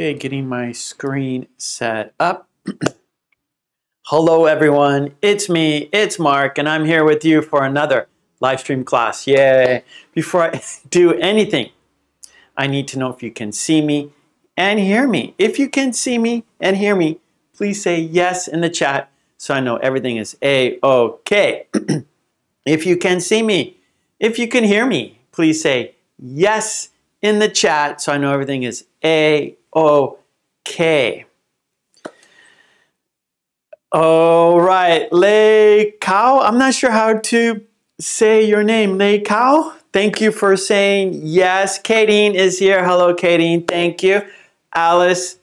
Okay, getting my screen set up. Hello everyone, it's me, it's Mark, and I'm here with you for another live stream class. Yay! Before I do anything, I need to know if you can see me and hear me. If you can see me and hear me, please say yes in the chat so I know everything is A-OK. If you can see me, if you can hear me, please say yes in the chat so I know everything is A-OK. All right, Lei Kao, I'm not sure how to say your name. Lei Kao, thank you for saying yes. Kayleen is here. Hello, Kayleen. Thank you. Alice,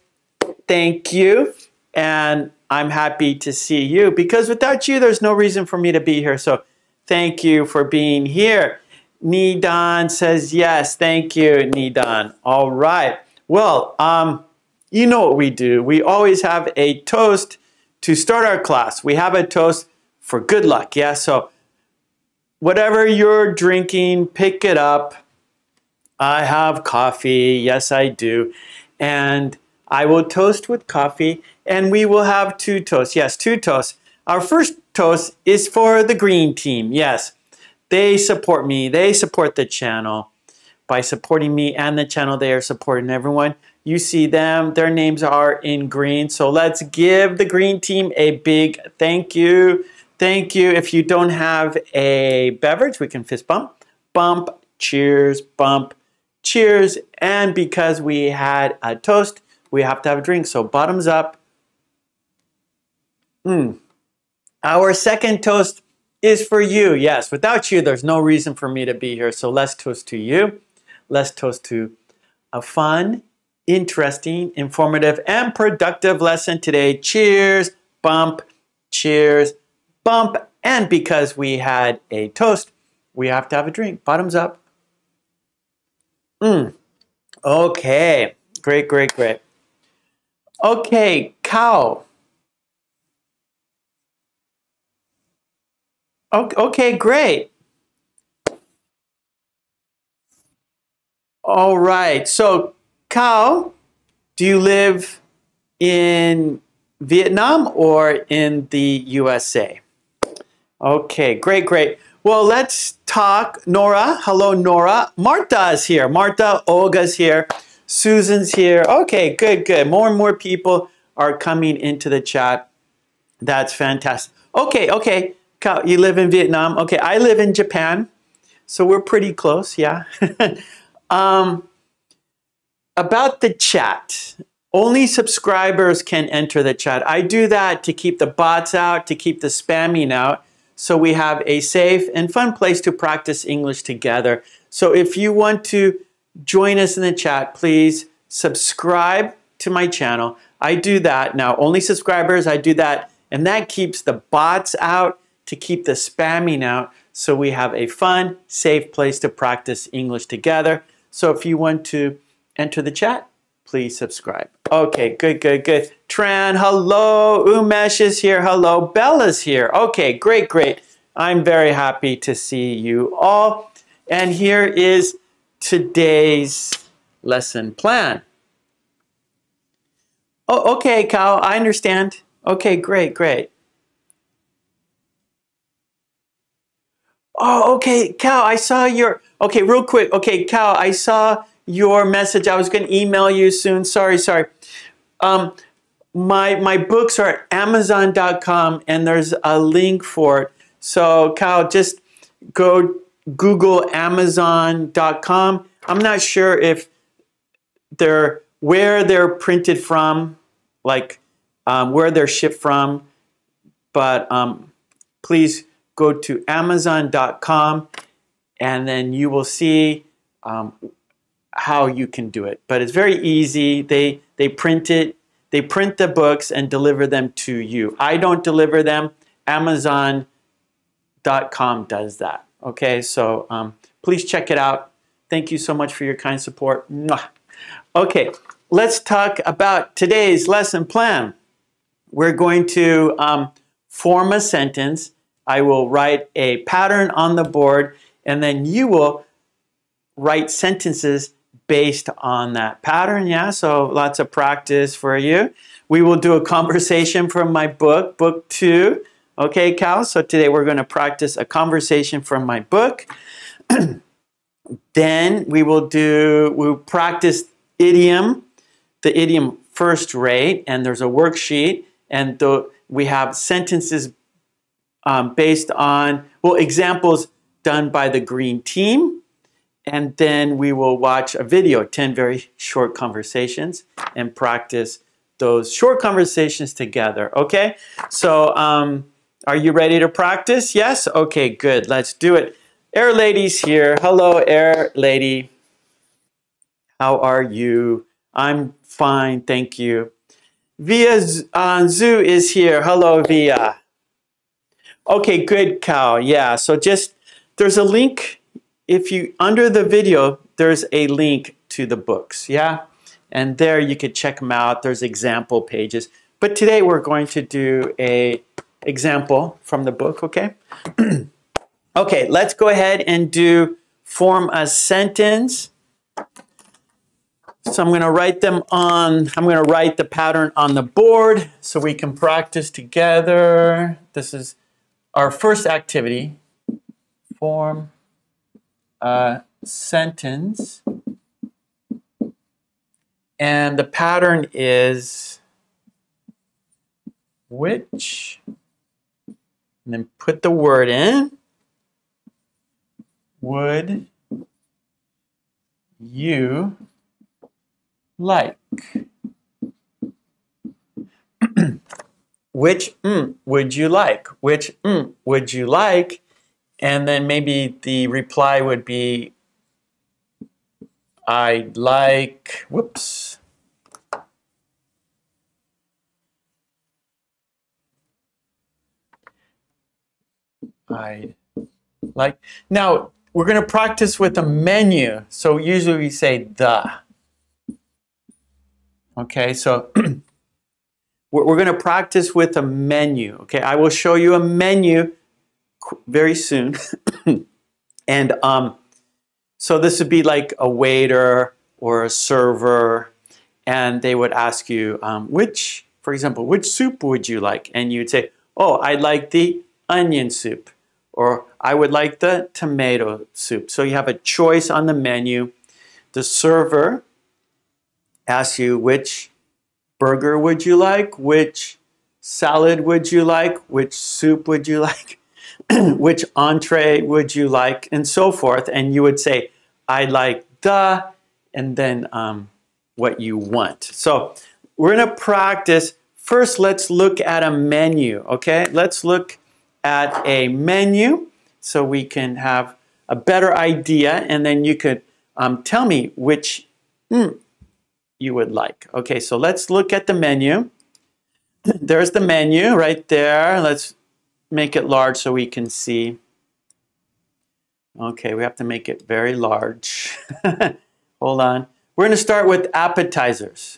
thank you. And I'm happy to see you because without you, there's no reason for me to be here. So thank you for being here. Nidan says yes. Thank you, Nidan. All right. Well, you know what we do. We always have a toast to start our class. We have a toast for good luck. Yeah, so whatever you're drinking, pick it up. I have coffee. Yes, I do. And I will toast with coffee. And we will have two toasts. Yes, two toasts. Our first toast is for the green team. Yes, they support me. They support the channel. By supporting me and the channel, they are supporting everyone. You see them. Their names are in green. So let's give the green team a big thank you. Thank you. If you don't have a beverage, we can fist bump. Bump, cheers, bump, cheers. And because we had a toast, we have to have a drink. So bottoms up. Our second toast is for you. Yes, without you, there's no reason for me to be here. So let's toast to you. Let's toast to a fun, interesting, informative, and productive lesson today. Cheers, bump, cheers, bump. And because we had a toast, we have to have a drink. Bottoms up. Okay. Great, great, great. Okay, Cow. Okay, great. All right. So, Cal, do you live in Vietnam or in the USA? Okay, great, great. Well, let's talk. Nora, hello, Nora. Marta is here. Marta, Olga's here. Susan's here. Okay, good, good. More and more people are coming into the chat. That's fantastic. Okay, okay. Cal, you live in Vietnam. Okay, I live in Japan, so we're pretty close, yeah. About the chat, only subscribers can enter the chat. I do that to keep the bots out, to keep the spamming out, so we have a safe and fun place to practice English together. So if you want to join us in the chat, please subscribe to my channel. I do that now. Only subscribers, I do that, and that keeps the bots out, to keep the spamming out, so we have a fun, safe place to practice English together. So if you want to enter the chat, please subscribe. Okay, good, good, good. Tran, hello. Umesh is here. Hello. Bella's here. Okay, great, great. I'm very happy to see you all. And here is today's lesson plan. Oh, okay, Kyle, I understand. Okay, great, great. Oh, okay, Cal, I saw your... Okay, real quick. Okay, Cal, I saw your message. I was going to email you soon. Sorry, sorry. My books are at Amazon.com, and there's a link for it. So, Cal, just go Google Amazon.com. I'm not sure if they're... where they're printed from, like where they're shipped from, but please... go to Amazon.com, and then you will see how you can do it. But it's very easy. They print it. They print the books and deliver them to you. I don't deliver them. Amazon.com does that. Okay, so please check it out. Thank you so much for your kind support. Mwah. Okay, let's talk about today's lesson plan. We're going to form a sentence. I will write a pattern on the board, and then you will write sentences based on that pattern, yeah? So lots of practice for you. We will do a conversation from my book, book 2. Okay, Cal? So today we're going to practice a conversation from my book. Then we'll practice idiom, the idiom first rate, and there's a worksheet, and we have sentences based on, well, examples done by the green team. And then we will watch a video, 10 very short conversations, and practice those short conversations together, okay? So are you ready to practice? Yes? Okay, good. Let's do it. Air Lady's here. Hello, Air Lady. How are you? I'm fine, thank you. Via Zoo is here. Hello, Via. Okay, good, Cal. Yeah, so just, there's a link. If you, under the video, there's a link to the books, yeah? And there you could check them out. There's example pages. But today we're going to do a example from the book, okay? Okay, let's go ahead and do form a sentence. So I'm gonna write them on, I'm gonna write the pattern on the board so we can practice together. This is our first activity, form a sentence, and the pattern is which, and then put the word in. Would you like? Which would you like? Which would you like? And then maybe the reply would be, I'd like, whoops. I'd like. Now, we're going to practice with a menu. So usually we say the. Okay, so we're going to practice with a menu. Okay, I will show you a menu very soon. And so this would be like a waiter or a server, and they would ask you, which, for example, which soup would you like? And you'd say, oh, I'd like the onion soup, or I would like the tomato soup. So you have a choice on the menu. The server asks you, which burger would you like? Which salad would you like? Which soup would you like? Which entree would you like, and so forth. And you would say, I like the, and then what you want. So we're going to practice. First, let's look at a menu, okay? Let's look at a menu so we can have a better idea, and then you could tell me which you would like. Okay, so let's look at the menu. There's the menu right there. Let's make it large so we can see. Okay, we have to make it very large. Hold on. We're going to start with appetizers.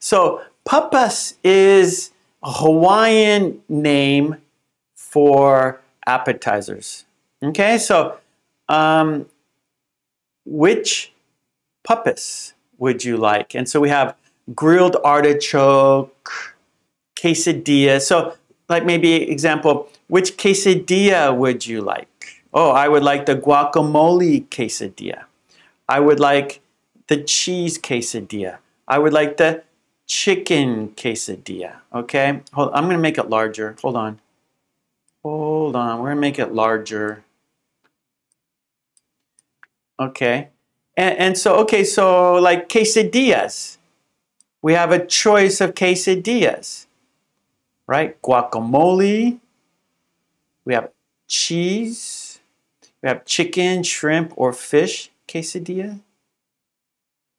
So papas is a Hawaiian name for appetizers. Okay, so which papas would you like? And so we have grilled artichoke, quesadilla. So like maybe example, which quesadilla would you like? Oh, I would like the guacamole quesadilla. I would like the cheese quesadilla. I would like the chicken quesadilla. Okay, hold on. I'm going to make it larger. Hold on. Hold on. We're going to make it larger. Okay. And so, okay, so like quesadillas. We have a choice of quesadillas, right? Guacamole. We have cheese. We have chicken, shrimp, or fish quesadilla.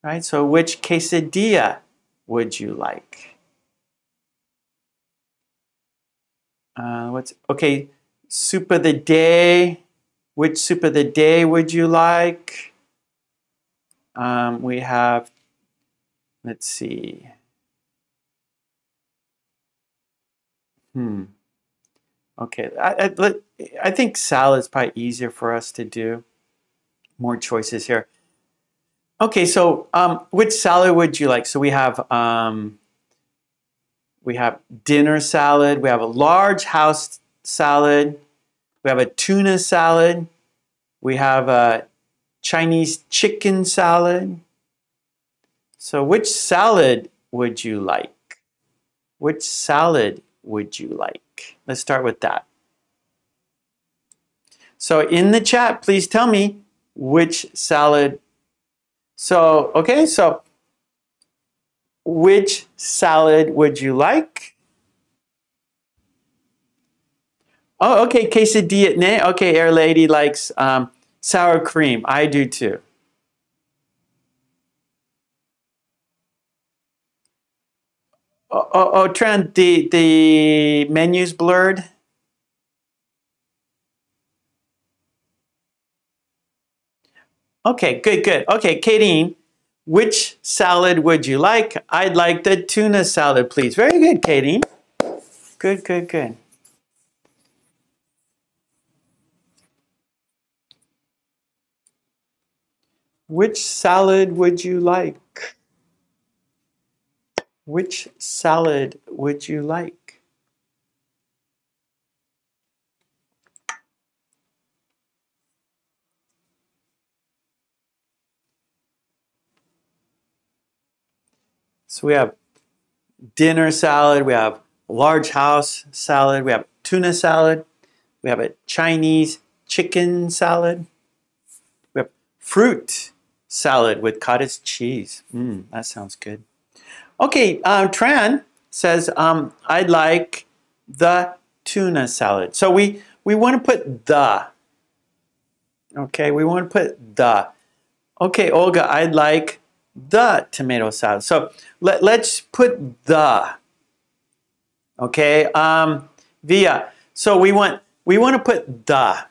Right? So which quesadilla would you like? Okay, soup of the day. Which soup of the day would you like? We have, let's see. Okay, I think salad's probably easier for us to do. More choices here. Okay, so which salad would you like? So we have dinner salad, we have a large house salad, we have a tuna salad, we have a Chinese chicken salad. So which salad would you like? Which salad would you like? Let's start with that. So in the chat, please tell me which salad. So, okay, so which salad would you like? Oh, okay, quesadilla. Nee, okay, Air Lady likes sour cream. I do too. Oh, Tran, the menu's blurred. Okay, good, good. Okay, Kayleen, which salad would you like? I'd like the tuna salad, please. Very good, Kayleen. Good, good, good. Which salad would you like? Which salad would you like? So we have dinner salad, we have large house salad, we have tuna salad, we have a Chinese chicken salad, we have fruit salad with cottage cheese. That sounds good. Okay, Tran says, I'd like the tuna salad. So we want to put the. Okay, we want to put the. Okay, Olga, I'd like the tomato salad. So let's put the. Okay, Via. So we want to put the.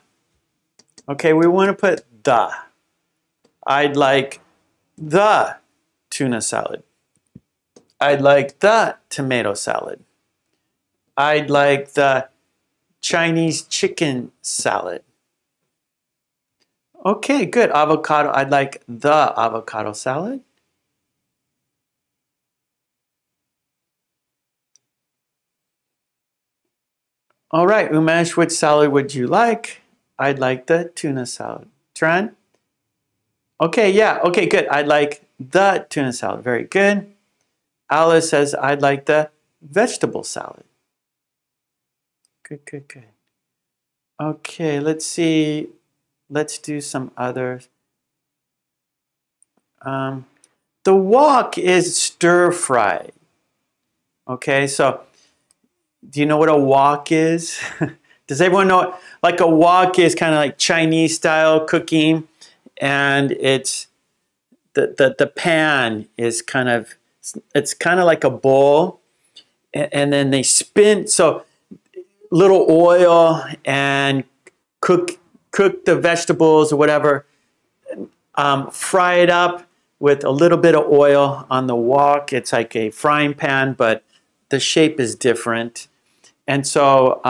Okay, we want to put the. I'd like the tuna salad. I'd like the tomato salad. I'd like the Chinese chicken salad. Okay, good. Avocado. I'd like the avocado salad. All right, Umesh, which salad would you like? I'd like the tuna salad. Tran? Okay, yeah, okay, good. I'd like the tuna salad. Very good. Alice says, I'd like the vegetable salad. Good, good, good. Okay, let's see. Let's do some others. The wok is stir-fried. Okay, so... do you know what a wok is? Does everyone know what, like a wok is kind of like Chinese style cooking, and it's the pan is kind of, it's kind of like a bowl, and then they spin, so little oil, and cook the vegetables or whatever, fry it up with a little bit of oil on the wok. It's like a frying pan, but the shape is different. And so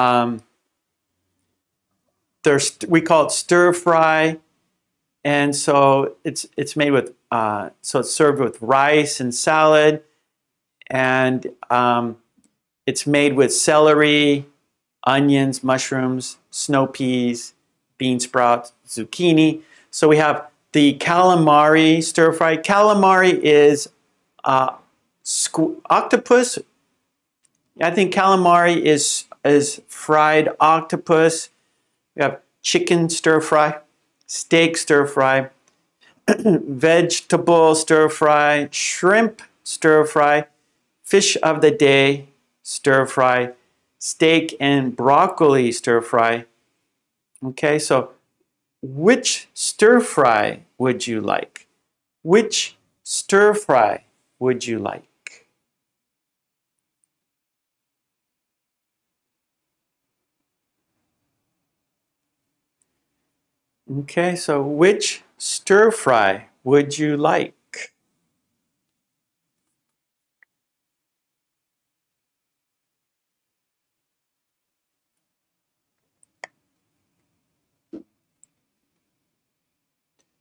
we call it stir fry, and so it's made with so it's served with rice and salad, and it's made with celery, onions, mushrooms, snow peas, bean sprouts, zucchini. So we have the calamari stir fry. Calamari is octopus. I think calamari is fried octopus. We have chicken stir fry, steak stir fry, vegetable stir fry, shrimp stir fry, fish of the day stir fry, steak and broccoli stir fry. Okay, so which stir fry would you like? Which stir fry would you like? Okay, so which stir fry would you like?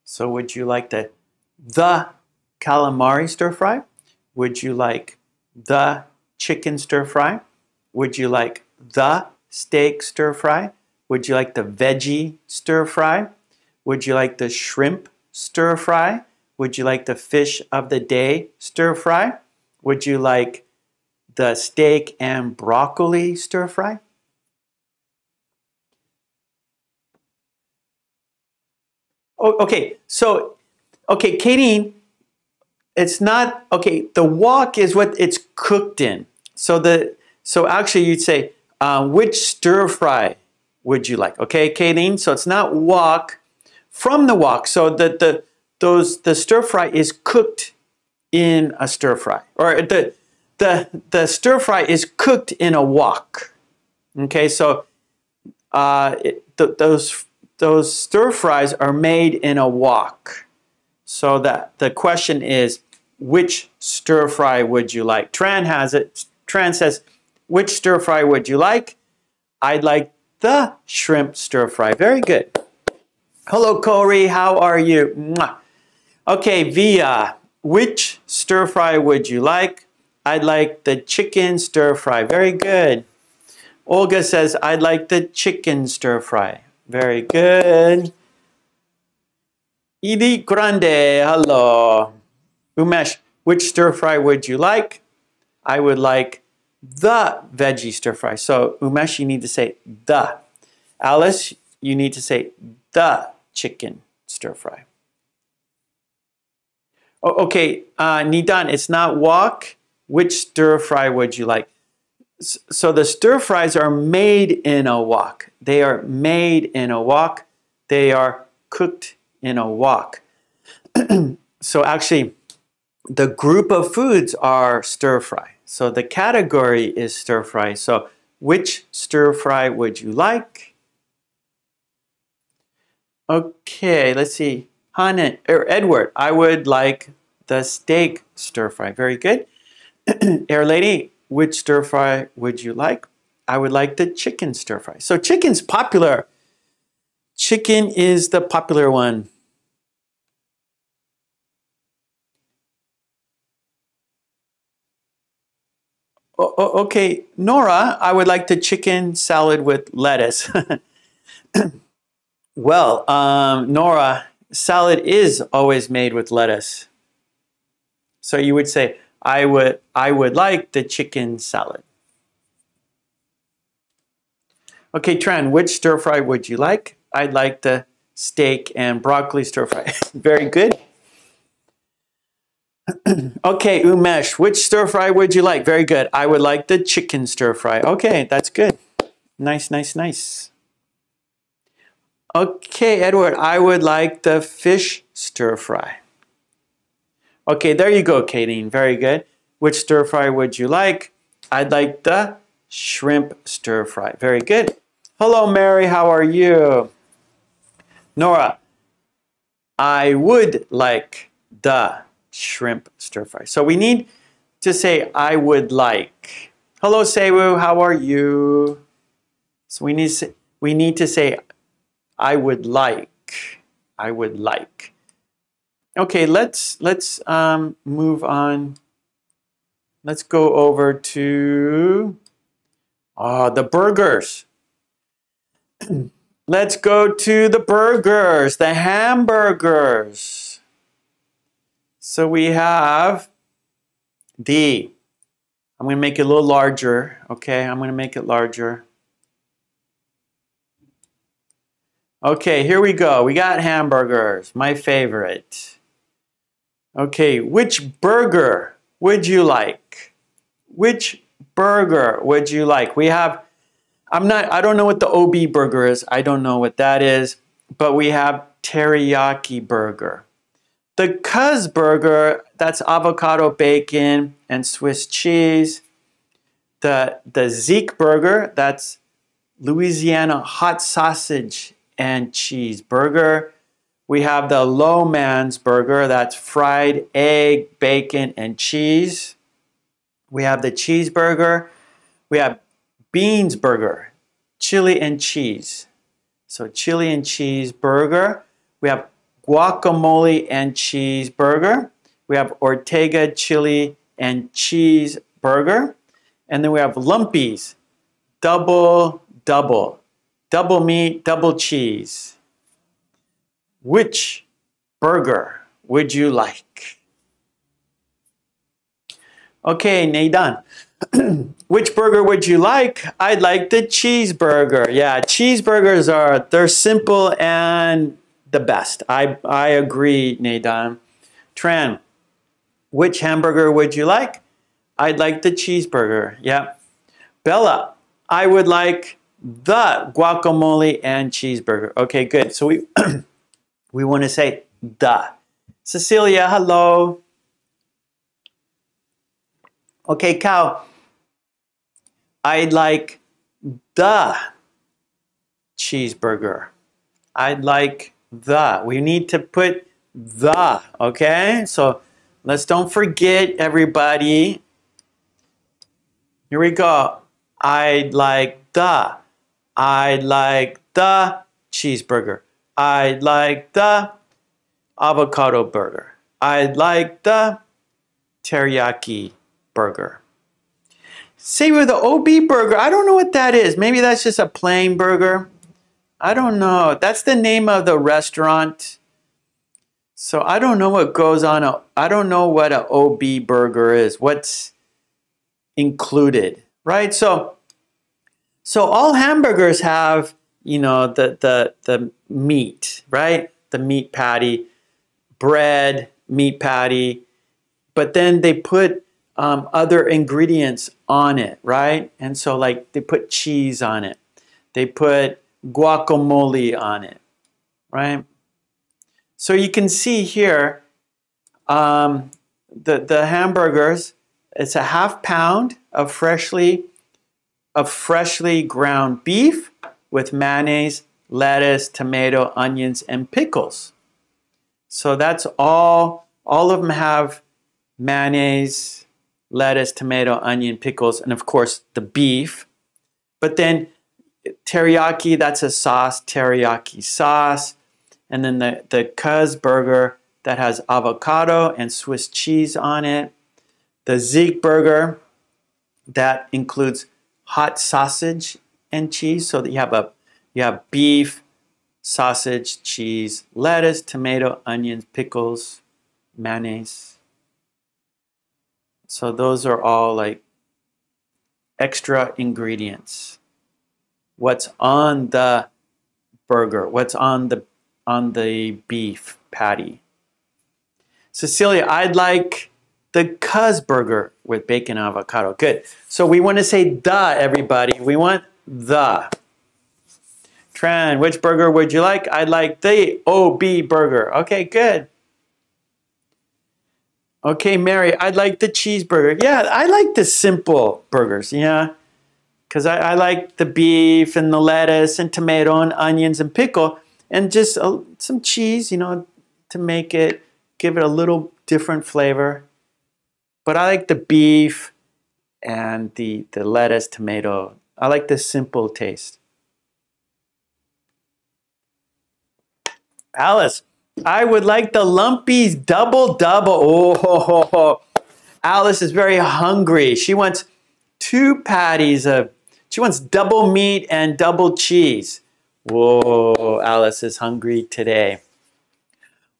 So would you like the the calamari stir fry? Would you like the chicken stir fry? Would you like the steak stir fry? Would you like the veggie stir fry? Would you like the shrimp stir fry? Would you like the fish of the day stir fry? Would you like the steak and broccoli stir fry? Oh, okay, so, okay, Kayleen, it's not, okay, the wok is what it's cooked in. So actually you'd say, which stir fry would you like? Okay, Kayleen, so it's not wok, from the wok. So the stir fry is cooked in a stir fry, or the stir fry is cooked in a wok. Okay, so those stir fries are made in a wok. So that the question is, which stir fry would you like? Tran has it. Tran says, which stir fry would you like? I'd like the shrimp stir fry. Very good. Hello, Corey. How are you? Mwah. Okay, Via, which stir fry would you like? I'd like the chicken stir fry. Very good. Olga says, I'd like the chicken stir fry. Very good. Idi Grande, hello. Umesh, which stir fry would you like? I would like the veggie stir fry. So Umesh, you need to say the. Alice, you need to say the chicken stir fry. Oh, okay, Nidan, it's not wok. Which stir fry would you like? So the stir fries are made in a wok. They are made in a wok. They are cooked in a wok. So actually, the group of foods are stir fry. So the category is stir fry. So which stir fry would you like? Okay, let's see. Hannah, or Edward, I would like the steak stir fry. Very good. Air Lady, which stir fry would you like? I would like the chicken stir fry. So chicken's popular. Chicken is the popular one. Oh, okay, Nora, I would like the chicken salad with lettuce. Well, Nora, salad is always made with lettuce. So you would say, I would like the chicken salad. Okay, Tran, which stir fry would you like? I'd like the steak and broccoli stir fry. Very good. Okay, Umesh, which stir fry would you like? Very good. I would like the chicken stir fry. Okay, that's good. Nice, nice, nice. Okay, Edward, I would like the fish stir fry. Okay, there you go, Kayleen. Very good. Which stir fry would you like? I'd like the shrimp stir fry. Very good. Hello, Mary. How are you? Nora, I would like the shrimp stir fry. So we need to say, I would like. Hello, Sewu. How are you? So we need to say, I would like. I would like. Okay, let's move on. Let's go over to the burgers. Let's go to the burgers, the hamburgers. So we have the, I'm going to make it a little larger, okay? I'm going to make it larger. Okay, here we go. We got hamburgers, my favorite. Okay, which burger would you like? Which burger would you like? We have, I don't know what the OB burger is. I don't know what that is, but we have teriyaki burger. The Cuz burger, that's avocado bacon and Swiss cheese. The Zeke burger, that's Louisiana hot sausage and cheese burger. We have the Low Man's burger, that's fried egg, bacon, and cheese. We have the cheeseburger. We have Beans burger, chili and cheese. So chili and cheese burger. We have guacamole and cheeseburger. We have Ortega chili and cheese burger. And then we have Lumpy's, double meat, double cheese. Which burger would you like? Okay, Nidan. Which burger would you like? I'd like the cheeseburger. Yeah, cheeseburgers are, they're simple and the best. I agree, Nidan. Tran, which hamburger would you like? I'd like the cheeseburger. Yeah. Bella, I would like the guacamole and cheeseburger. Okay, good. So we we want to say the. Cecilia, hello. Okay, Cal, I'd like the cheeseburger. I'd like the. We need to put the, okay? So let's don't forget, everybody. Here we go. I'd like the. I'd like the cheeseburger. I'd like the avocado burger. I'd like the teriyaki burger. Sewu, the OB burger. I don't know what that is. Maybe that's just a plain burger. I don't know. That's the name of the restaurant. So I don't know what goes on. I don't know what an OB burger is. What's included, right? So all hamburgers have, you know, the meat, right? The meat patty, bread, meat patty, but then they put other ingredients on it, right? And so, like, they put cheese on it. They put guacamole on it, right? So you can see here, the hamburgers, it's a half pound of freshly ground beef with mayonnaise, lettuce, tomato, onions, and pickles. So that's all of them have mayonnaise, lettuce, tomato, onion, pickles, and of course the beef. But then teriyaki, that's a sauce, teriyaki sauce. And then the Cuz burger that has avocado and Swiss cheese on it. The Zeke burger that includes hot sausage and cheese, so that you have beef, sausage, cheese, lettuce, tomato, onions, pickles, mayonnaise. So those are all like extra ingredients. What's on the burger? What's on the beef patty? Cecilia, I'd like the Cuz burger with bacon and avocado. Good. So we want to say the, everybody. We want the. Tran, which burger would you like? I'd like the OB burger. Okay, good. Okay, Mary, I'd like the cheeseburger. Yeah, I like the simple burgers, yeah. Because I like the beef and the lettuce and tomato and onions and pickle and just some cheese, you know, to make it, give it a little different flavor. But I like the beef and the lettuce, tomato. I like the simple taste. Alice, I would like the Lumpy's double. Oh, ho, ho, ho. Alice is very hungry. She wants two patties of, she wants double meat and double cheese. Whoa, Alice is hungry today.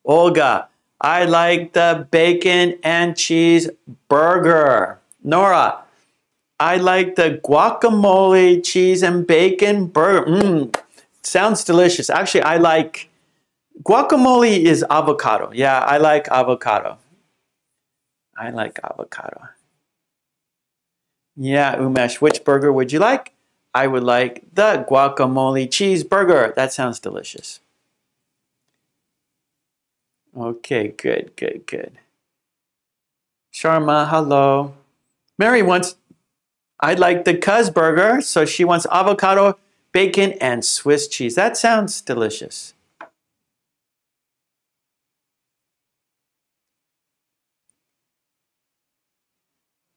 Olga, I like the bacon and cheese burger. Nora, I like the guacamole, cheese and bacon burger. Sounds delicious. Actually, I like guacamole is avocado. Yeah, I like avocado. I like avocado. Yeah, Umesh, which burger would you like? I would like the guacamole cheeseburger. That sounds delicious. Okay, good, good, good. Sharma, hello. Mary wants, I'd like the Cuz burger. So she wants avocado, bacon, and Swiss cheese. That sounds delicious.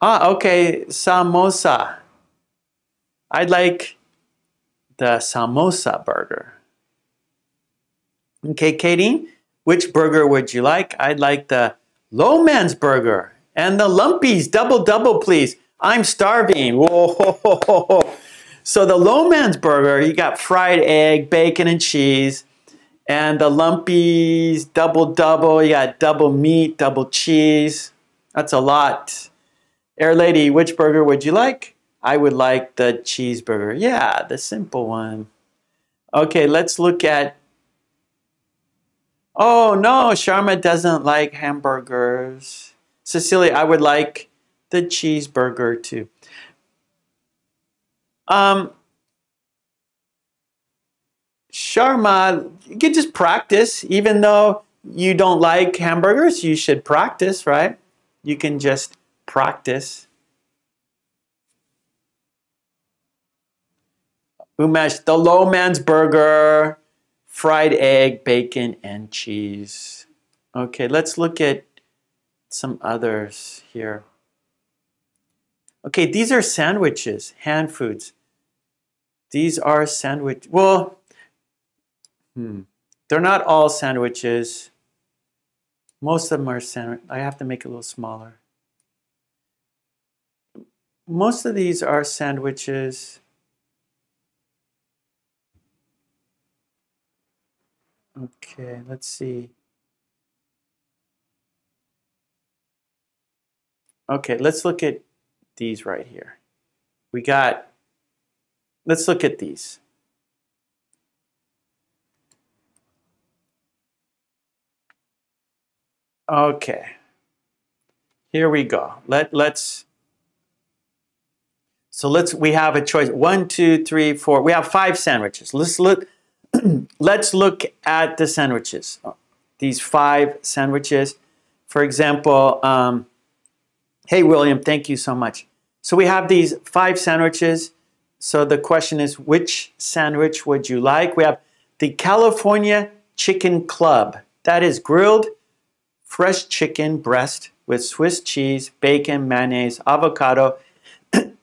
Ah, okay, samosa. I'd like the samosa burger. Okay, Katie, Which burger would you like? I'd like the low man's burger and the lumpies, double, double, please. I'm starving. Whoa, ho, ho, ho, ho. So the low man's burger, you got fried egg, bacon, and cheese. And the lumpies, double, double, you got double meat, double cheese. That's a lot. Air Lady, which burger would you like? I would like the cheeseburger. Yeah, the simple one. Okay, let's look at... Oh, no, Sharma doesn't like hamburgers. Cecilia, I would like the cheeseburger too. Sharma, you can just practice. Even though you don't like hamburgers, you should practice, right? You can just practice. Umesh, the low man's burger, fried egg, bacon, and cheese. Okay, let's look at some others here. Okay, these are sandwiches, hand foods. These are sandwich. Well, they're not all sandwiches. Most of them are sandwich. I have to make it a little smaller. Most of these are sandwiches. Okay, let's see. Okay, let's look at these right here. We got, let's look at these. Okay, here we go. Let's we have a choice. 1, 2, 3, 4. We have 5 sandwiches. Let's look at the sandwiches. These 5 sandwiches. For example, hey William, thank you so much. So we have these 5 sandwiches. So the question is, which sandwich would you like? We have the California Chicken Club. That is grilled fresh chicken breast with Swiss cheese, bacon, mayonnaise, avocado,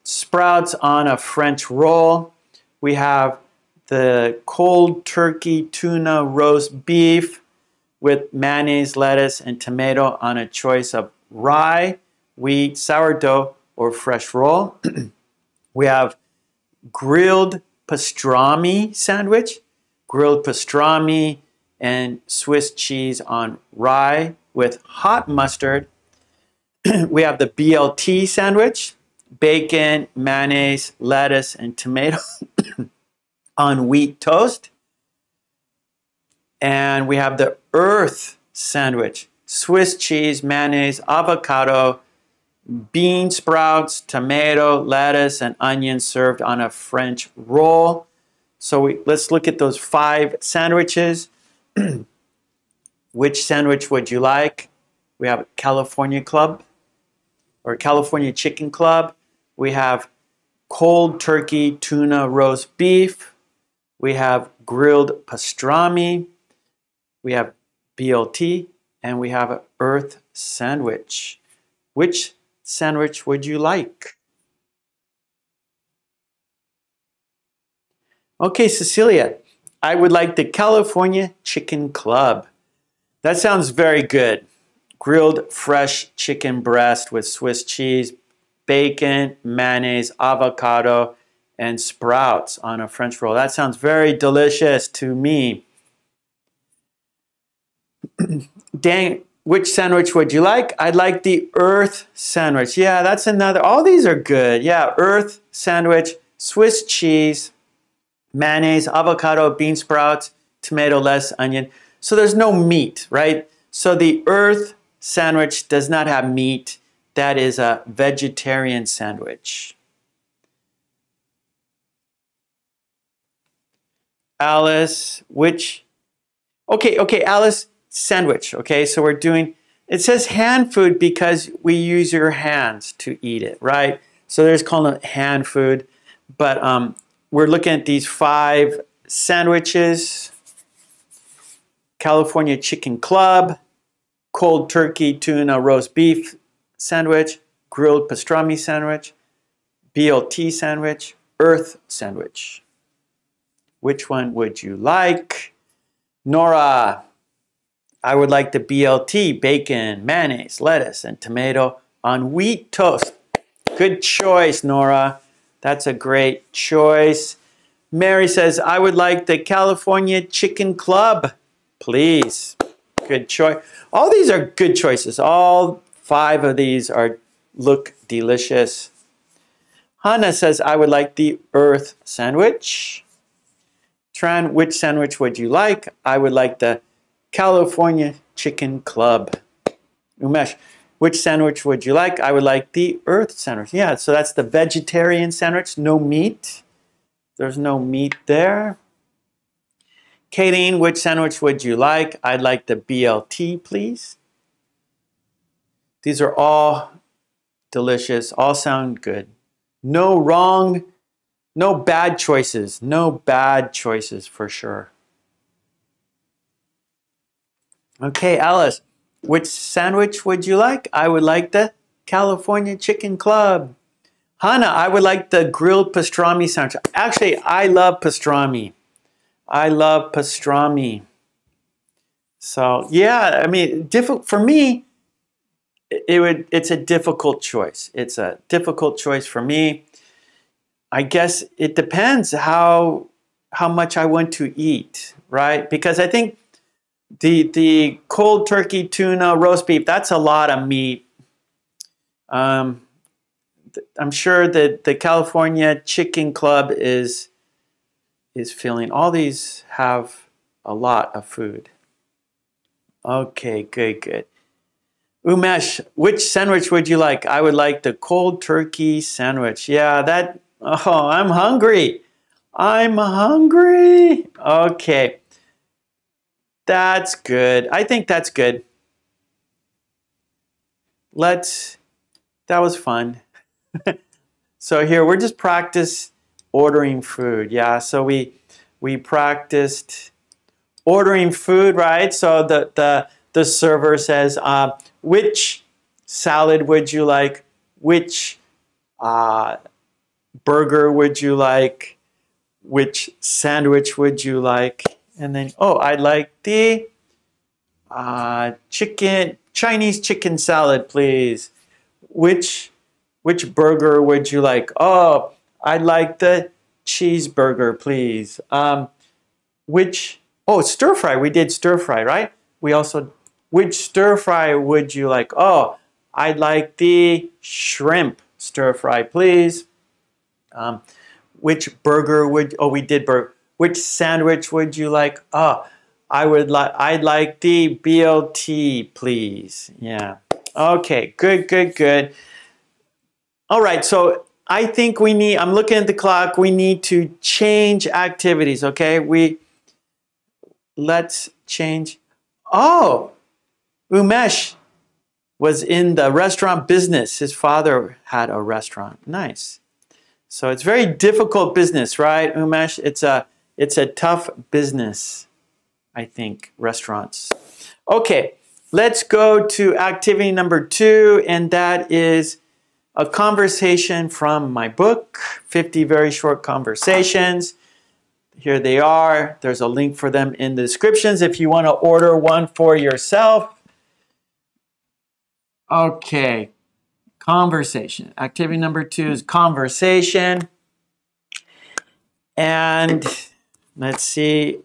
sprouts on a French roll. We have the cold turkey tuna roast beef with mayonnaise, lettuce, and tomato on a choice of rye, wheat, sourdough, or fresh roll. We have grilled pastrami sandwich, grilled pastrami and Swiss cheese on rye with hot mustard. We have the BLT sandwich, bacon, mayonnaise, lettuce, and tomato on wheat toast. And we have the Earth sandwich, Swiss cheese, mayonnaise, avocado, bean sprouts, tomato, lettuce, and onion served on a French roll. So let's look at those 5 sandwiches. Which sandwich would you like? We have California Club or California Chicken Club. We have cold turkey tuna roast beef. We have grilled pastrami. We have BLT, and we have an Earth sandwich. Which sandwich would you like? Okay, Cecilia, I would like the California Chicken Club. That sounds very good. Grilled fresh chicken breast with Swiss cheese, bacon, mayonnaise, avocado, and sprouts on a French roll. That sounds very delicious to me. Dang, which sandwich would you like? I'd like the Earth sandwich. Yeah, that's another. All these are good. Yeah, Earth sandwich, Swiss cheese, mayonnaise, avocado, bean sprouts, tomato, less onion. So there's no meat, right? So the Earth sandwich does not have meat. That is a vegetarian sandwich. Alice, which... Okay, Alice, sandwich. Okay, so we're doing... It says hand food because we use your hands to eat it, right? So they're just calling it hand food. But we're looking at these 5 sandwiches. California Chicken Club, cold turkey tuna roast beef sandwich, grilled pastrami sandwich, BLT sandwich, Earth sandwich. Which one would you like? Nora, I would like the BLT, bacon, mayonnaise, lettuce, and tomato on wheat toast. Good choice, Nora. That's a great choice. Mary says, I would like the California Chicken Club, please. Good choice. All these are good choices. All five of these are look delicious. Hannah says, I would like the Earth sandwich. Tran, which sandwich would you like? I would like the California Chicken Club. Umesh, which sandwich would you like? I would like the Earth sandwich. Yeah, so that's the vegetarian sandwich, no meat. There's no meat there. Kayleen, which sandwich would you like? I'd like the BLT, please. These are all delicious, all sound good. No wrong, no bad choices. No bad choices for sure. Okay, Alice, which sandwich would you like? I would like the California Chicken Club. Hannah, I would like the grilled pastrami sandwich. Actually, I love pastrami. I love pastrami. So yeah, I mean, for me, it's a difficult choice. It's a difficult choice for me. I guess it depends how much I want to eat, right? Because I think the cold turkey, tuna, roast beef, that's a lot of meat. I'm sure that the California Chicken Club is filling. All these have a lot of food. Okay, good, good. Umesh, which sandwich would you like? I would like the cold turkey sandwich. Yeah, that, oh, I'm hungry. I'm hungry. Okay. That's good. I think that's good. That was fun. So here, we're just practice ordering food. Yeah, so we practiced ordering food, right? So the server says, which salad would you like? Which burger would you like? Which sandwich would you like? And then, oh, I'd like the Chinese chicken salad, please. Which burger would you like? Oh, I'd like the cheeseburger, please. Stir fry. We did stir fry, right? We also, which stir fry would you like? Oh, I'd like the shrimp stir fry, please. Which burger would, oh, we did burger. Which sandwich would you like? Oh, I'd like the BLT, please. Yeah. Okay, good, good, good. All right, so I think we need, I'm looking at the clock, we need to change activities, okay? Let's change. Oh, Umesh was in the restaurant business. His father had a restaurant. Nice. So it's very difficult business, right, Umesh? It's a tough business, I think, restaurants. Okay, let's go to activity number 2, and that is a conversation from my book, 50 Very Short Conversations. Here they are. There's a link for them in the descriptions if you want to order one for yourself. Okay, conversation. Activity number 2 is conversation. And let's see,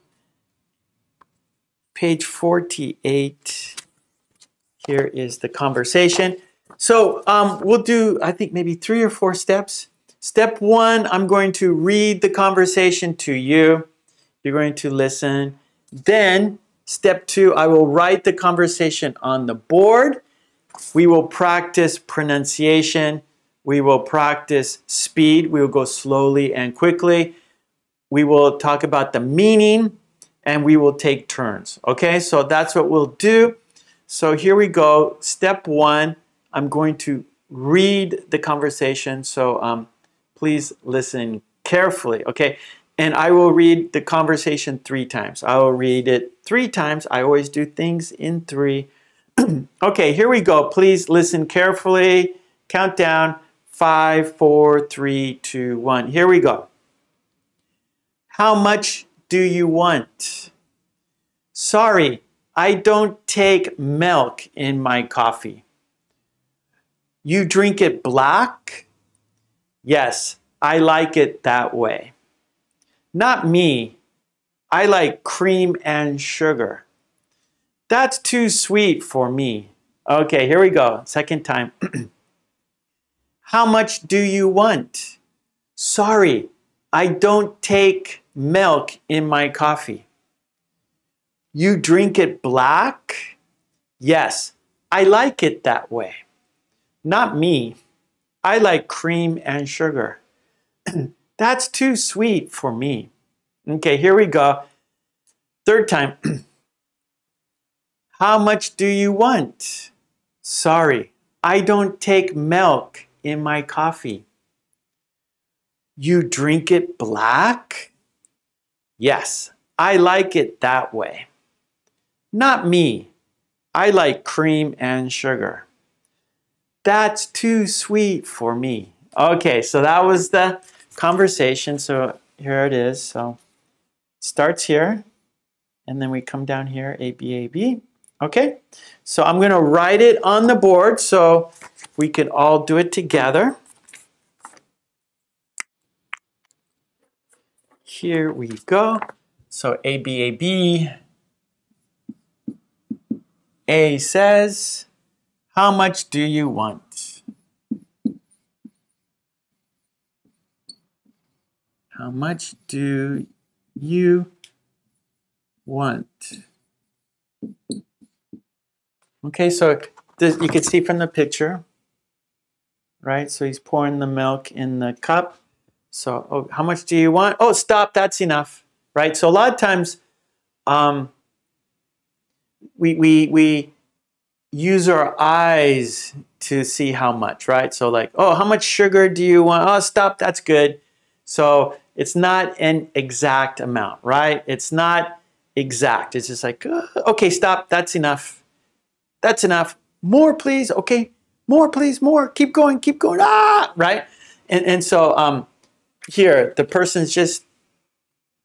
page 48, here is the conversation. So we'll do, I think, maybe 3 or 4 steps. Step 1, I'm going to read the conversation to you. You're going to listen. Then, step 2, I will write the conversation on the board. We will practice pronunciation. We will practice speed. We will go slowly and quickly. We will talk about the meaning, and we will take turns. Okay, so that's what we'll do. So here we go. Step 1, I'm going to read the conversation. So please listen carefully, okay? And I will read the conversation 3 times. I will read it 3 times. I always do things in 3. Okay, here we go. Please listen carefully. Count down. 5, 4, 3, 2, 1. Here we go. How much do you want? Sorry, I don't take milk in my coffee. You drink it black? Yes, I like it that way. Not me. I like cream and sugar. That's too sweet for me. Okay, here we go. Second time. How much do you want? Sorry, I don't take milk in my coffee. You drink it black? Yes, I like it that way. Not me. I like cream and sugar. That's too sweet for me. Okay, here we go. Third time. How much do you want? Sorry, I don't take milk in my coffee. You drink it black? Yes, I like it that way. Not me. I like cream and sugar. That's too sweet for me. Okay, so that was the conversation. So here it is. So starts here and then we come down here, A, B, A, B. Okay, so I'm going to write it on the board so we can all do it together. Here we go. So A, B, A, B. A says, how much do you want? How much do you want? Okay, so this, you can see from the picture, right? So he's pouring the milk in the cup. So, oh, how much do you want? Oh, stop, that's enough, right? So a lot of times we use our eyes to see how much, right? So like, oh, how much sugar do you want? Oh, stop, that's good. So it's not an exact amount, right? It's not exact. It's just like, okay, stop, that's enough. That's enough. More, please. Okay. More, please. More. Keep going. Keep going. Ah, right. And so here, the person's just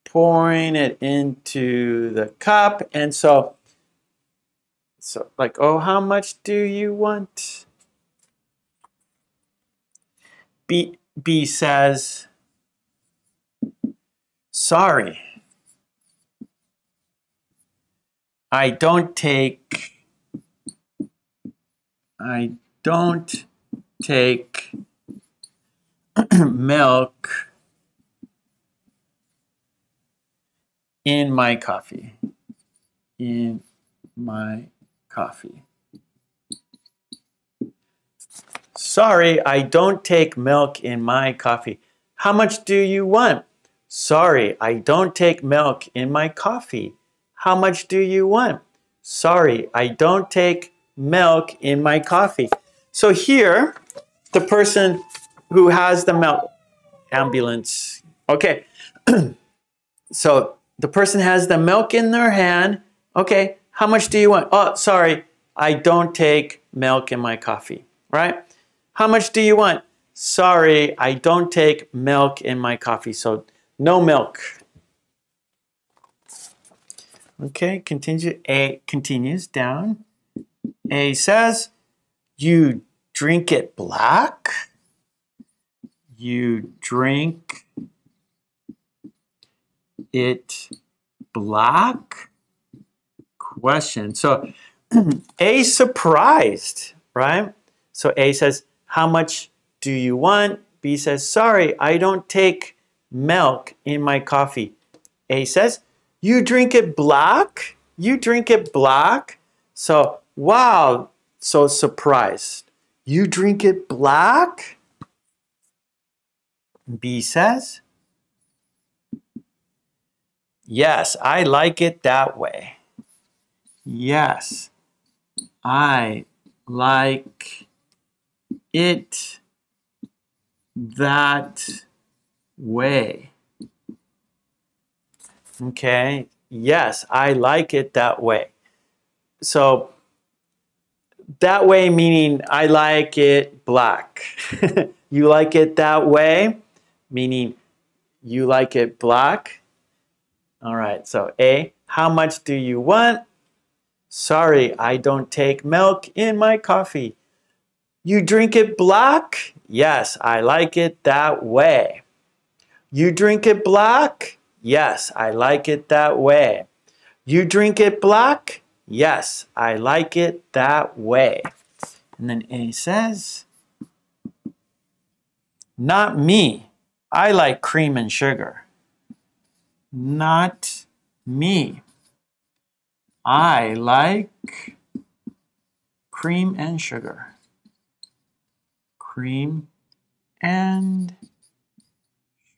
pouring it into the cup. And so like, oh, how much do you want? B says, sorry, I don't take milk in my coffee. Sorry, I don't take milk in my coffee. How much do you want? Sorry, I don't take milk in my coffee. How much do you want? Sorry, I don't take milk in my coffee. So here, the person who has the milk, ambulance, okay. So the person has the milk in their hand. Okay, how much do you want? Oh, sorry, I don't take milk in my coffee, right? How much do you want? Sorry, I don't take milk in my coffee. So no milk. Okay, continue. A continues down. A says, you drink it black. You drink it black? Question. So A's surprised, right? So A says, how much do you want? B says, sorry, I don't take milk in my coffee. A says, you drink it black? You drink it black? So wow, so surprised. You drink it black? B says, yes, I like it that way. Yes, I like it that way. Okay, yes, I like it that way. So that way meaning I like it black. You like it that way, meaning you like it black. All right, so A, how much do you want? Sorry, I don't take milk in my coffee. You drink it black? Yes, I like it that way. You drink it black? Yes, I like it that way. You drink it black? Yes, I like it that way. And then A says, not me. I like cream and sugar. Not me. I like cream and sugar. Cream and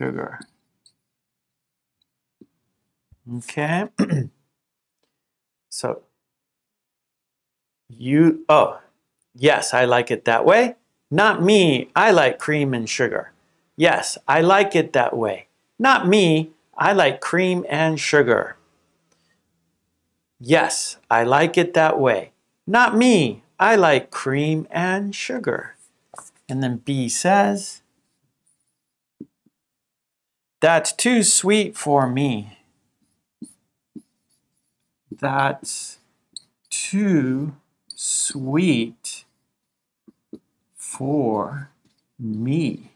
sugar. Okay. So you, oh, yes, I like it that way. Not me, I like cream and sugar. Yes, I like it that way. Not me, I like cream and sugar. Yes, I like it that way. Not me, I like cream and sugar. And then B says, that's too sweet for me. That's too sweet for me.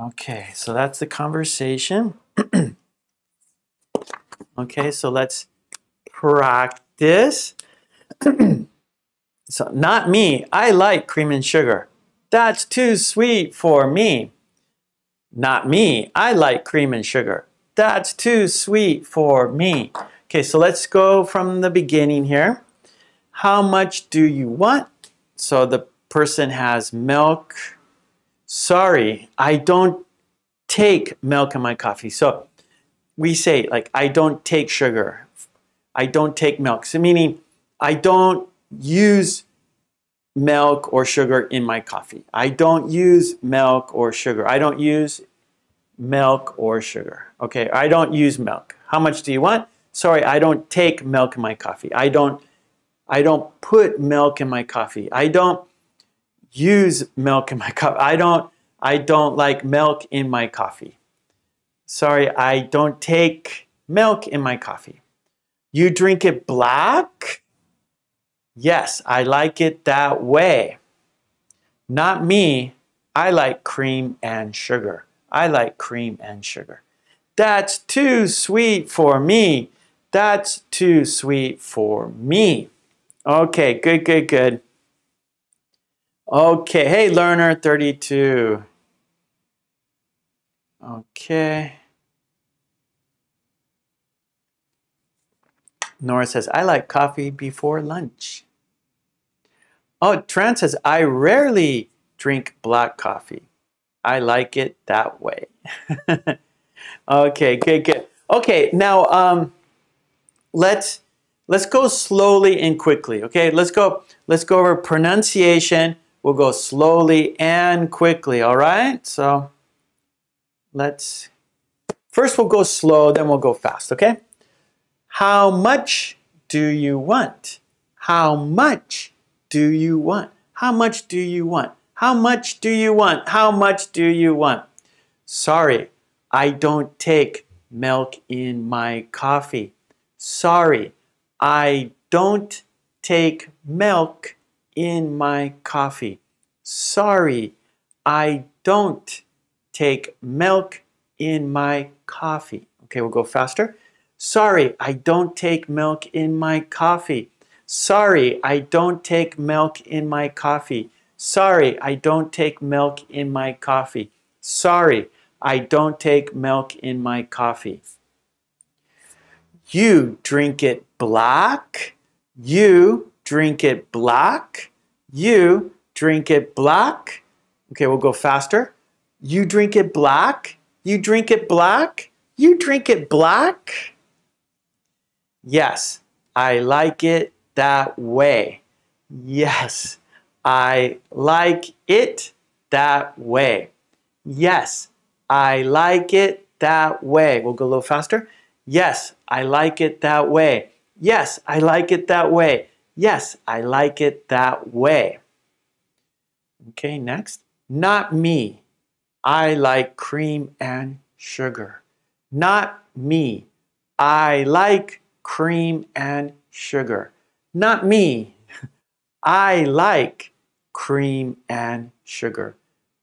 Okay, so that's the conversation. Okay, so let's practice. So, not me. I like cream and sugar. That's too sweet for me. Not me. I like cream and sugar. That's too sweet for me. Okay, so let's go from the beginning here. How much do you want? So the person has milk. Sorry, I don't take milk in my coffee. So we say, like, I don't take sugar. I don't take milk. So meaning, I don't use milk or sugar in my coffee. I don't use milk or sugar. I don't use milk or sugar. Okay, I don't use milk. How much do you want? Sorry, I don't take milk in my coffee. I don't put milk in my coffee. I don't use milk in my coffee. I don't like milk in my coffee. Sorry, I don't take milk in my coffee. You drink it black? Yes, I like it that way. Not me. I like cream and sugar. I like cream and sugar. That's too sweet for me. That's too sweet for me. Okay, good, good, good. Okay, hey, learner 32. Okay. Nora says, I like coffee before lunch. Oh, Tran says, I rarely drink black coffee. I like it that way. Okay, good, good. Okay, now let's go slowly and quickly. Okay, let's go over pronunciation. We'll go slowly and quickly. All right. So let's first we'll go slow, then we'll go fast. Okay. How much do you want? How much do you want? How much do you want? How much do you want? How much do you want? Sorry. I don't take milk in my coffee. Sorry, I don't take milk in my coffee. Sorry, I don't take milk in my coffee. Okay, we'll go faster. Sorry, I don't take milk in my coffee. Sorry, I don't take milk in my coffee. Sorry, I don't take milk in my coffee. Sorry. I don't take milk in my coffee. You drink it black. You drink it black. You drink it black. Okay, we'll go faster. You drink it black. You drink it black. You drink it black. Yes, I like it that way. Yes, I like it that way. Yes. I like it that way. We'll go a little faster. Yes, I like it that way. Yes, I like it that way. Yes, I like it that way. Okay, next. Not me. I like cream and sugar. Not me. I like cream and sugar. Not me. I like cream and sugar.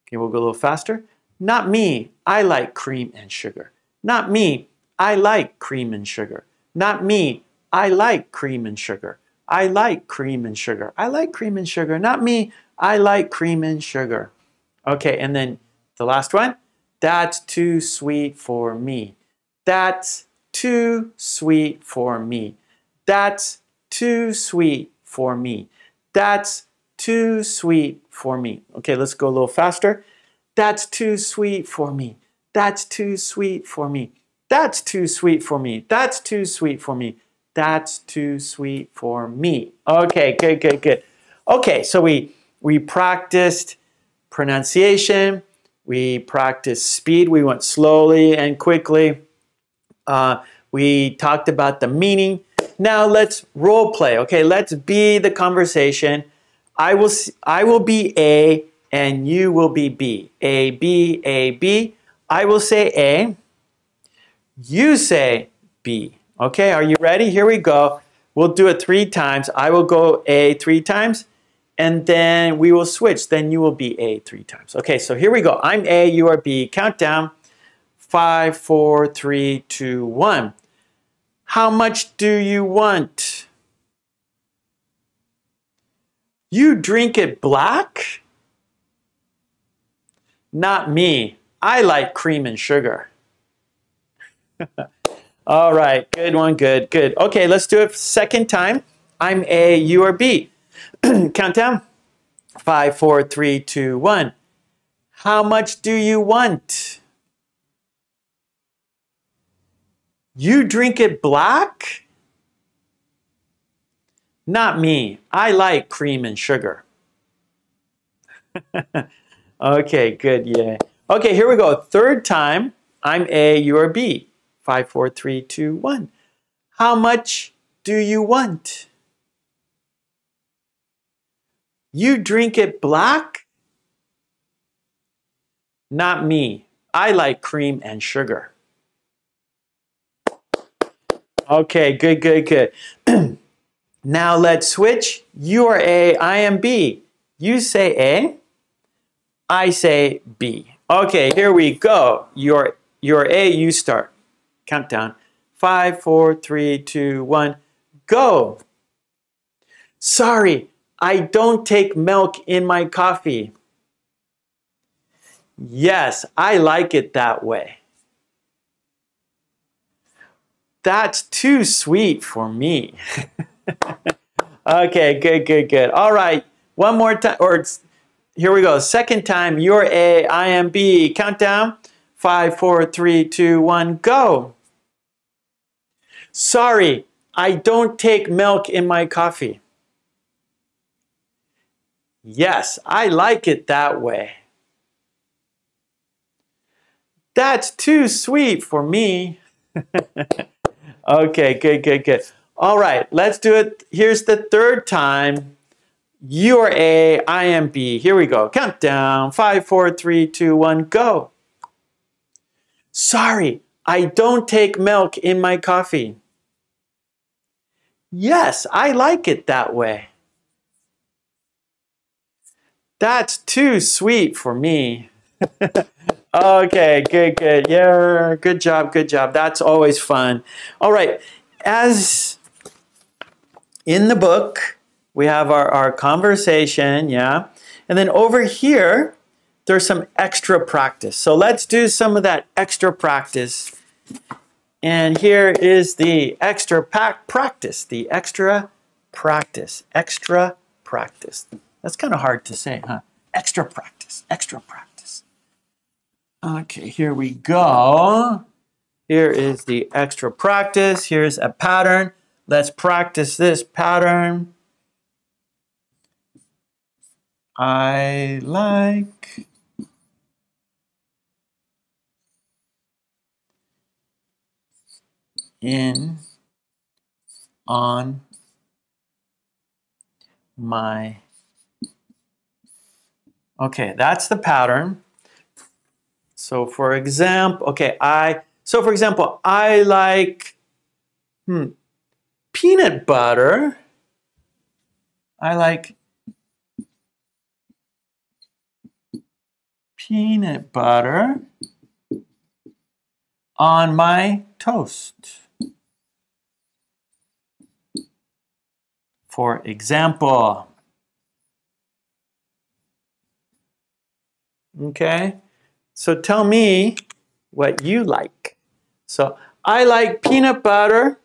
Okay, we'll go a little faster. Not me. I like cream and sugar. Not me. I like cream and sugar. Not me. I like cream and sugar. I like cream and sugar. I like cream and sugar. Not me. I like cream and sugar. Okay, and then the last one. That's too sweet for me. That's too sweet for me. That's too sweet for me. That's too sweet for me. Okay, let's go a little faster. That's too sweet for me. That's too sweet for me. That's too sweet for me. That's too sweet for me. That's too sweet for me. Okay, good, good, good. Okay, so we practiced pronunciation. We practiced speed. We went slowly and quickly. We talked about the meaning. Now let's role play. Okay, let's be the conversation. I will be A and you will be B. A, B, A, B. I will say A. You say B. Okay, are you ready? Here we go. We'll do it 3 times. I will go A 3 times. And then we will switch. Then you will be A 3 times. Okay, so here we go. I'm A, you are B. Countdown. 5, 4, 3, 2, 1. How much do you want? You drink it black? Not me. I like cream and sugar. All right, good one, good, good. Okay, let's do it 2nd time. I'm A, you are B. Countdown. 5, 4, 3, 2, 1. How much do you want? You drink it black? Not me. I like cream and sugar. Okay, good, yeah. Okay, here we go. 3rd time. I'm A, you are B. 5, 4, 3, 2, 1. How much do you want? You drink it black? Not me. I like cream and sugar. Okay, good, good, good. Now let's switch. You are A, I am B. You say A, I say B. Okay, here we go. You're A, you start. Countdown. 5, 4, 3, 2, 1. Go. Sorry, I don't take milk in my coffee. Yes, I like it that way. That's too sweet for me. Okay, good, good, good. All right, one more time, or here we go. 2nd time, you're A, I am B. Countdown. 5, 4, 3, 2, 1, go. Sorry, I don't take milk in my coffee. Yes, I like it that way. That's too sweet for me. Okay, good, good, good. All right, let's do it. Here's the 3rd time. You are A, I am B. Here we go. Countdown. 5, 4, 3, 2, 1, go. Sorry, I don't take milk in my coffee. Yes, I like it that way. That's too sweet for me. Okay, good, good. Yeah, good job, good job. That's always fun. All right, as in the book, we have our conversation, yeah? And then over here, there's some extra practice. So let's do some of that extra practice. And here is the extra practice, the extra practice, extra practice. That's kind of hard to say, huh? Extra practice, extra practice. Okay, here we go. Here is the extra practice. Here's a pattern. Let's practice this pattern. I like in on my. Okay, that's the pattern. So for example, okay, I like peanut butter I like peanut butter on my toast. For example. Okay, so tell me what you like. So I like peanut butter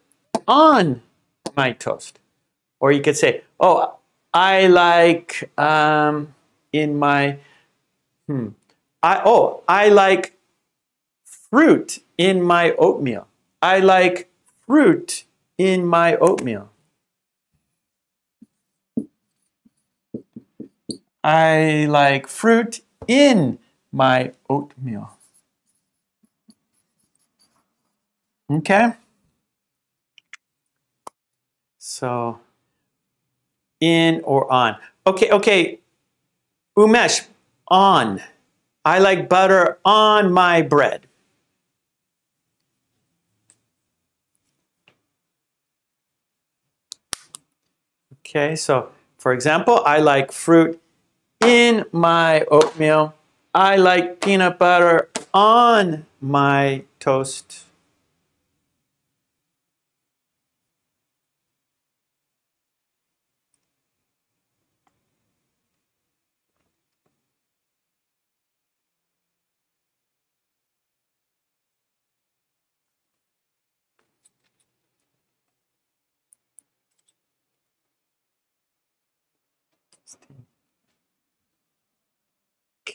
on my toast. Or you could say, oh, I like I like fruit in my oatmeal. I like fruit in my oatmeal. I like fruit in my oatmeal. Okay? So, in or on. Okay, okay. Umesh, on. I like butter on my bread. Okay, so, for example, I like fruit in my oatmeal. I like peanut butter on my toast.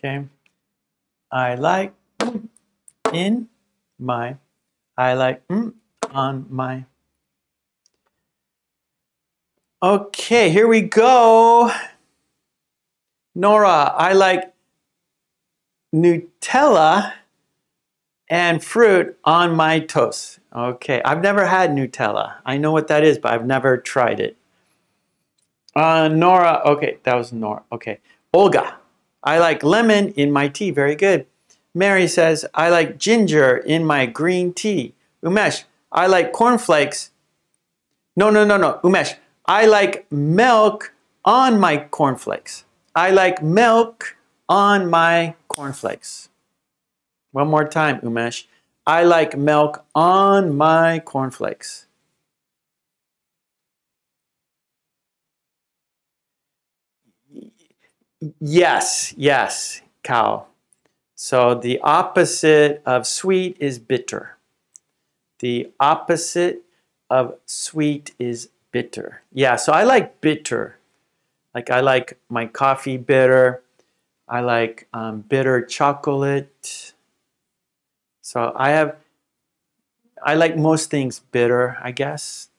Okay, I like in my, I like on my. Okay, here we go. Nora, I like Nutella and fruit on my toast. Okay, I've never had Nutella. I know what that is, but I've never tried it. Nora, okay, that was Nora. Okay, Olga. I like lemon in my tea. Very good. Mary says, I like ginger in my green tea. Umesh, I like cornflakes. No. Umesh, I like milk on my cornflakes. I like milk on my cornflakes. One more time, Umesh. I like milk on my cornflakes. Yes, yes, Cal. So the opposite of sweet is bitter. The opposite of sweet is bitter. Yeah, so I like bitter. Like I like my coffee bitter. I like bitter chocolate. So I like most things bitter, I guess.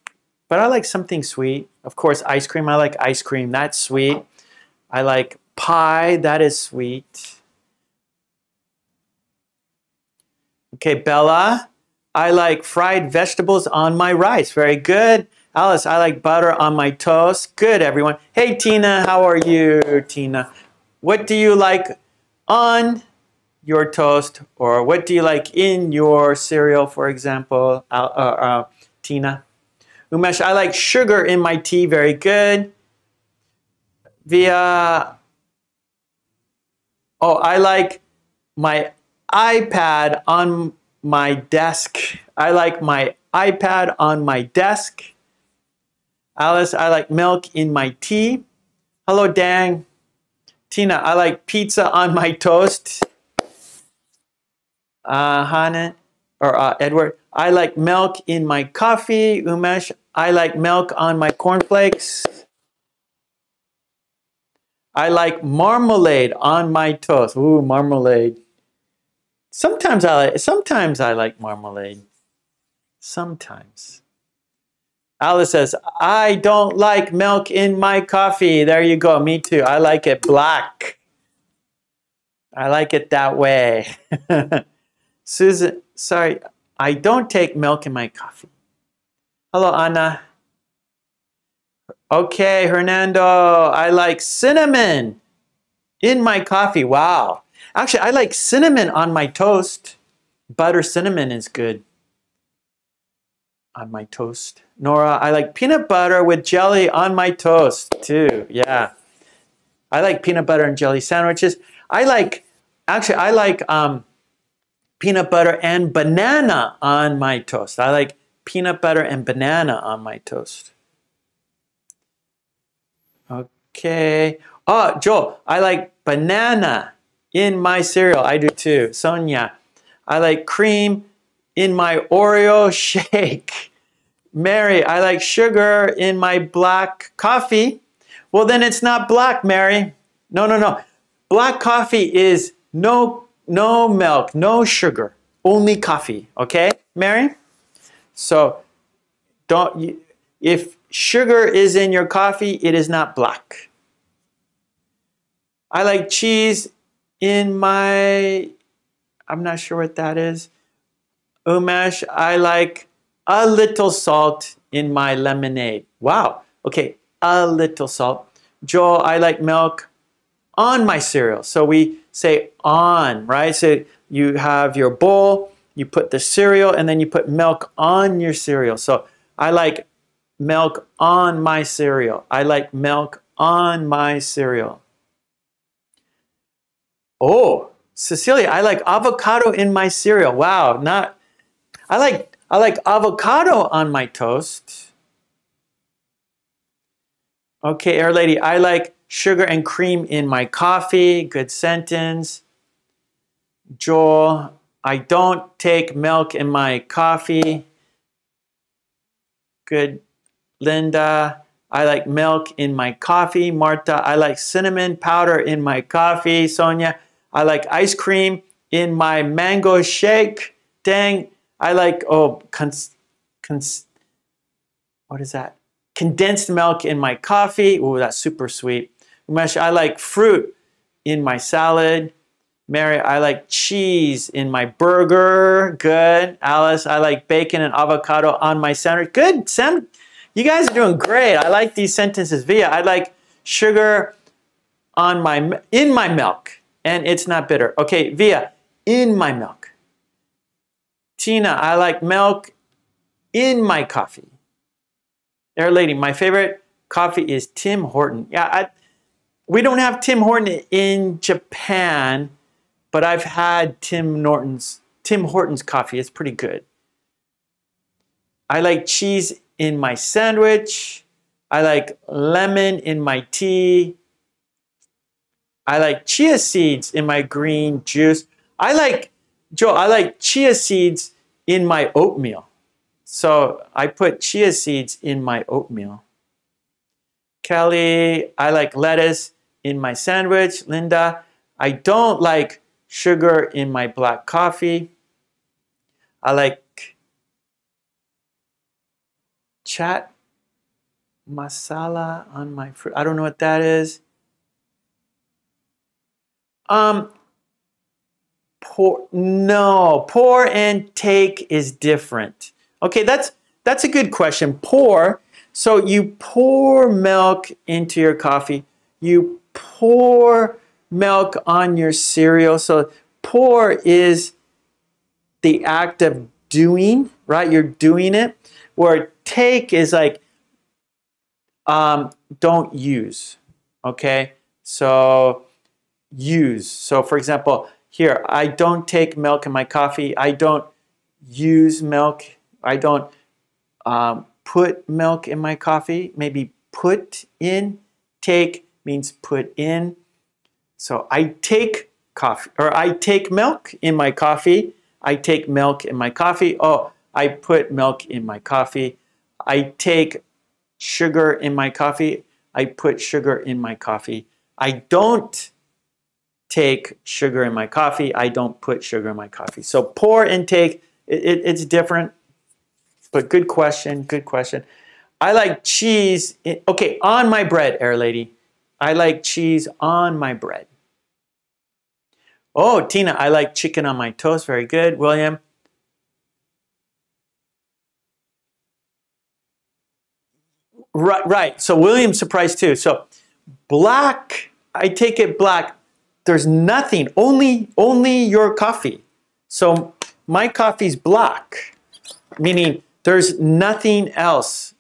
But I like something sweet. Of course, ice cream. I like ice cream. That's sweet. I like pie, that is sweet. Okay, Bella, I like fried vegetables on my rice. Very good. Alice, I like butter on my toast. Good, everyone. Hey, Tina, how are you, Tina? What do you like on your toast? Or what do you like in your cereal, for example, Tina? Umesh, I like sugar in my tea. Very good. Via. Oh, I like my iPad on my desk. I like my iPad on my desk. Alice, I like milk in my tea. Hello, Dang. Tina, I like pizza on my toast. Hannah, or Edward, I like milk in my coffee. Umesh, I like milk on my cornflakes. I like marmalade on my toast. Ooh, marmalade. Sometimes I like marmalade. Sometimes. Alice says, I don't like milk in my coffee. There you go. Me too. I like it black. I like it that way. Susan, sorry, I don't take milk in my coffee. Hello, Anna. Okay, Hernando, I like cinnamon in my coffee. Wow. Actually, I like cinnamon on my toast. Butter cinnamon is good. on my toast. Nora, I like peanut butter with jelly on my toast too. Yeah. I like peanut butter and jelly sandwiches. I like peanut butter and banana on my toast. I like peanut butter and banana on my toast. Okay. Oh, Joel, I like banana in my cereal. I do too. Sonia, I like cream in my Oreo shake. Mary, I like sugar in my black coffee. Well, then it's not black, Mary. No, no, no. Black coffee is no milk, no sugar, only coffee. Okay, Mary? So, if sugar is in your coffee, it is not black. I like cheese in my, I'm not sure what that is. Umesh, I like a little salt in my lemonade. Wow. Okay, a little salt. Joel, I like milk on my cereal. So we say on, right? So you have your bowl, you put the cereal, and then you put milk on your cereal. So I like milk on my cereal. I like milk on my cereal. Oh, Cecilia, I like avocado in my cereal. Wow, not I like avocado on my toast. Okay, Air Lady, I like sugar and cream in my coffee. Good sentence. Joel, I don't take milk in my coffee. Good. Linda, I like milk in my coffee. Marta, I like cinnamon powder in my coffee. Sonia, I like ice cream in my mango shake. Dang, I like, what is that? Condensed milk in my coffee. Ooh, that's super sweet. Umesh, I like fruit in my salad. Mary, I like cheese in my burger. Good. Alice, I like bacon and avocado on my sandwich. Good, Sam. You guys are doing great. I like these sentences. Via, I like sugar on my in my milk, and it's not bitter. Okay, Via, in my milk. Tina, I like milk in my coffee. Air Lady, my favorite coffee is Tim Hortons. Yeah, we don't have Tim Hortons in Japan, but I've had Tim Hortons coffee. It's pretty good. I like cheese in my sandwich. I like lemon in my tea. I like chia seeds in my green juice. I like chia seeds in my oatmeal. So I put chia seeds in my oatmeal. Kelly, I like lettuce in my sandwich. Linda, I don't like sugar in my black coffee. I like chat masala on my fruit. I don't know what that is. Pour and take is different. Okay, that's a good question. Pour, so you pour milk into your coffee. You pour milk on your cereal. So pour is the act of doing, right? You're doing it. Where take is like don't use, okay? So use. So for example, here, I don't take milk in my coffee. I don't use milk. I don't put milk in my coffee. Maybe put in. Take means put in. So I take coffee, or I take milk in my coffee. I take milk in my coffee. Oh, I put milk in my coffee. I take sugar in my coffee. I put sugar in my coffee. I don't take sugar in my coffee. I don't put sugar in my coffee. So pour and take, it's different, but good question, good question. I like cheese, okay, on my bread, Air Lady. I like cheese on my bread. Oh, Tina, I like chicken on my toast. Very good. William, Right. So William's surprised too. So black, I take it black. There's nothing. Only your coffee. So my coffee's black, meaning There's nothing else.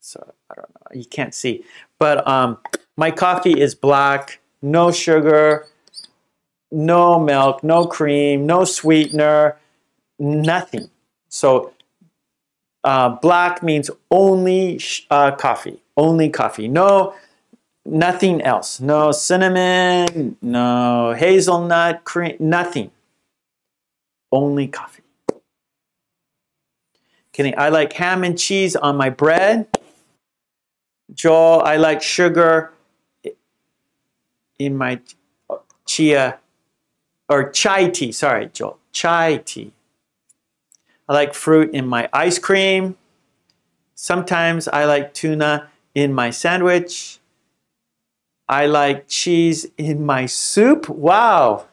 So I don't know. You can't see. But my coffee is black. No sugar. No milk. No cream. No sweetener. Nothing. So black means only coffee. Only coffee. No, nothing else. No cinnamon. No hazelnut cream. Nothing. Only coffee. Kidding. I like ham and cheese on my bread. Joel, I like sugar in my chia or chai tea. Sorry, Joel. Chai tea. I like fruit in my ice cream. Sometimes I like tuna in my sandwich. I like cheese in my soup. Wow.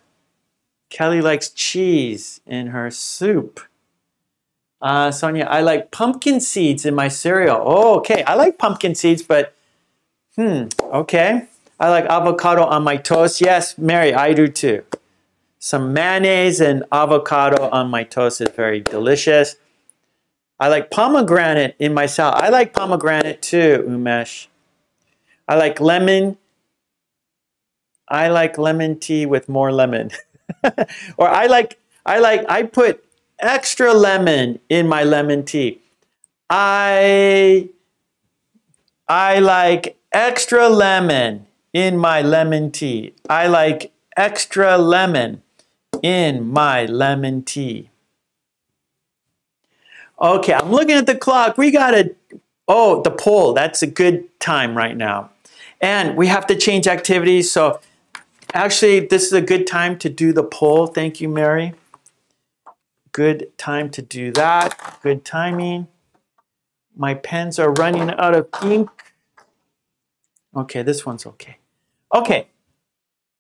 Kelly likes cheese in her soup. Sonia, I like pumpkin seeds in my cereal. Oh, okay. I like pumpkin seeds, but okay. I like avocado on my toast. Yes, Mary, I do too. Some mayonnaise and avocado on my toast is very delicious. I like pomegranate in my salad. I like pomegranate too, Umesh. I like lemon. I like lemon tea with more lemon. Or I put extra lemon in my lemon tea. I like extra lemon in my lemon tea. I like extra lemon in my lemon tea. Okay, I'm looking at the clock. We got the poll. That's a good time right now. And we have to change activities. So actually, this is a good time to do the poll. Thank you, Mary. Good time to do that. Good timing. My pens are running out of ink. Okay, this one's okay. Okay,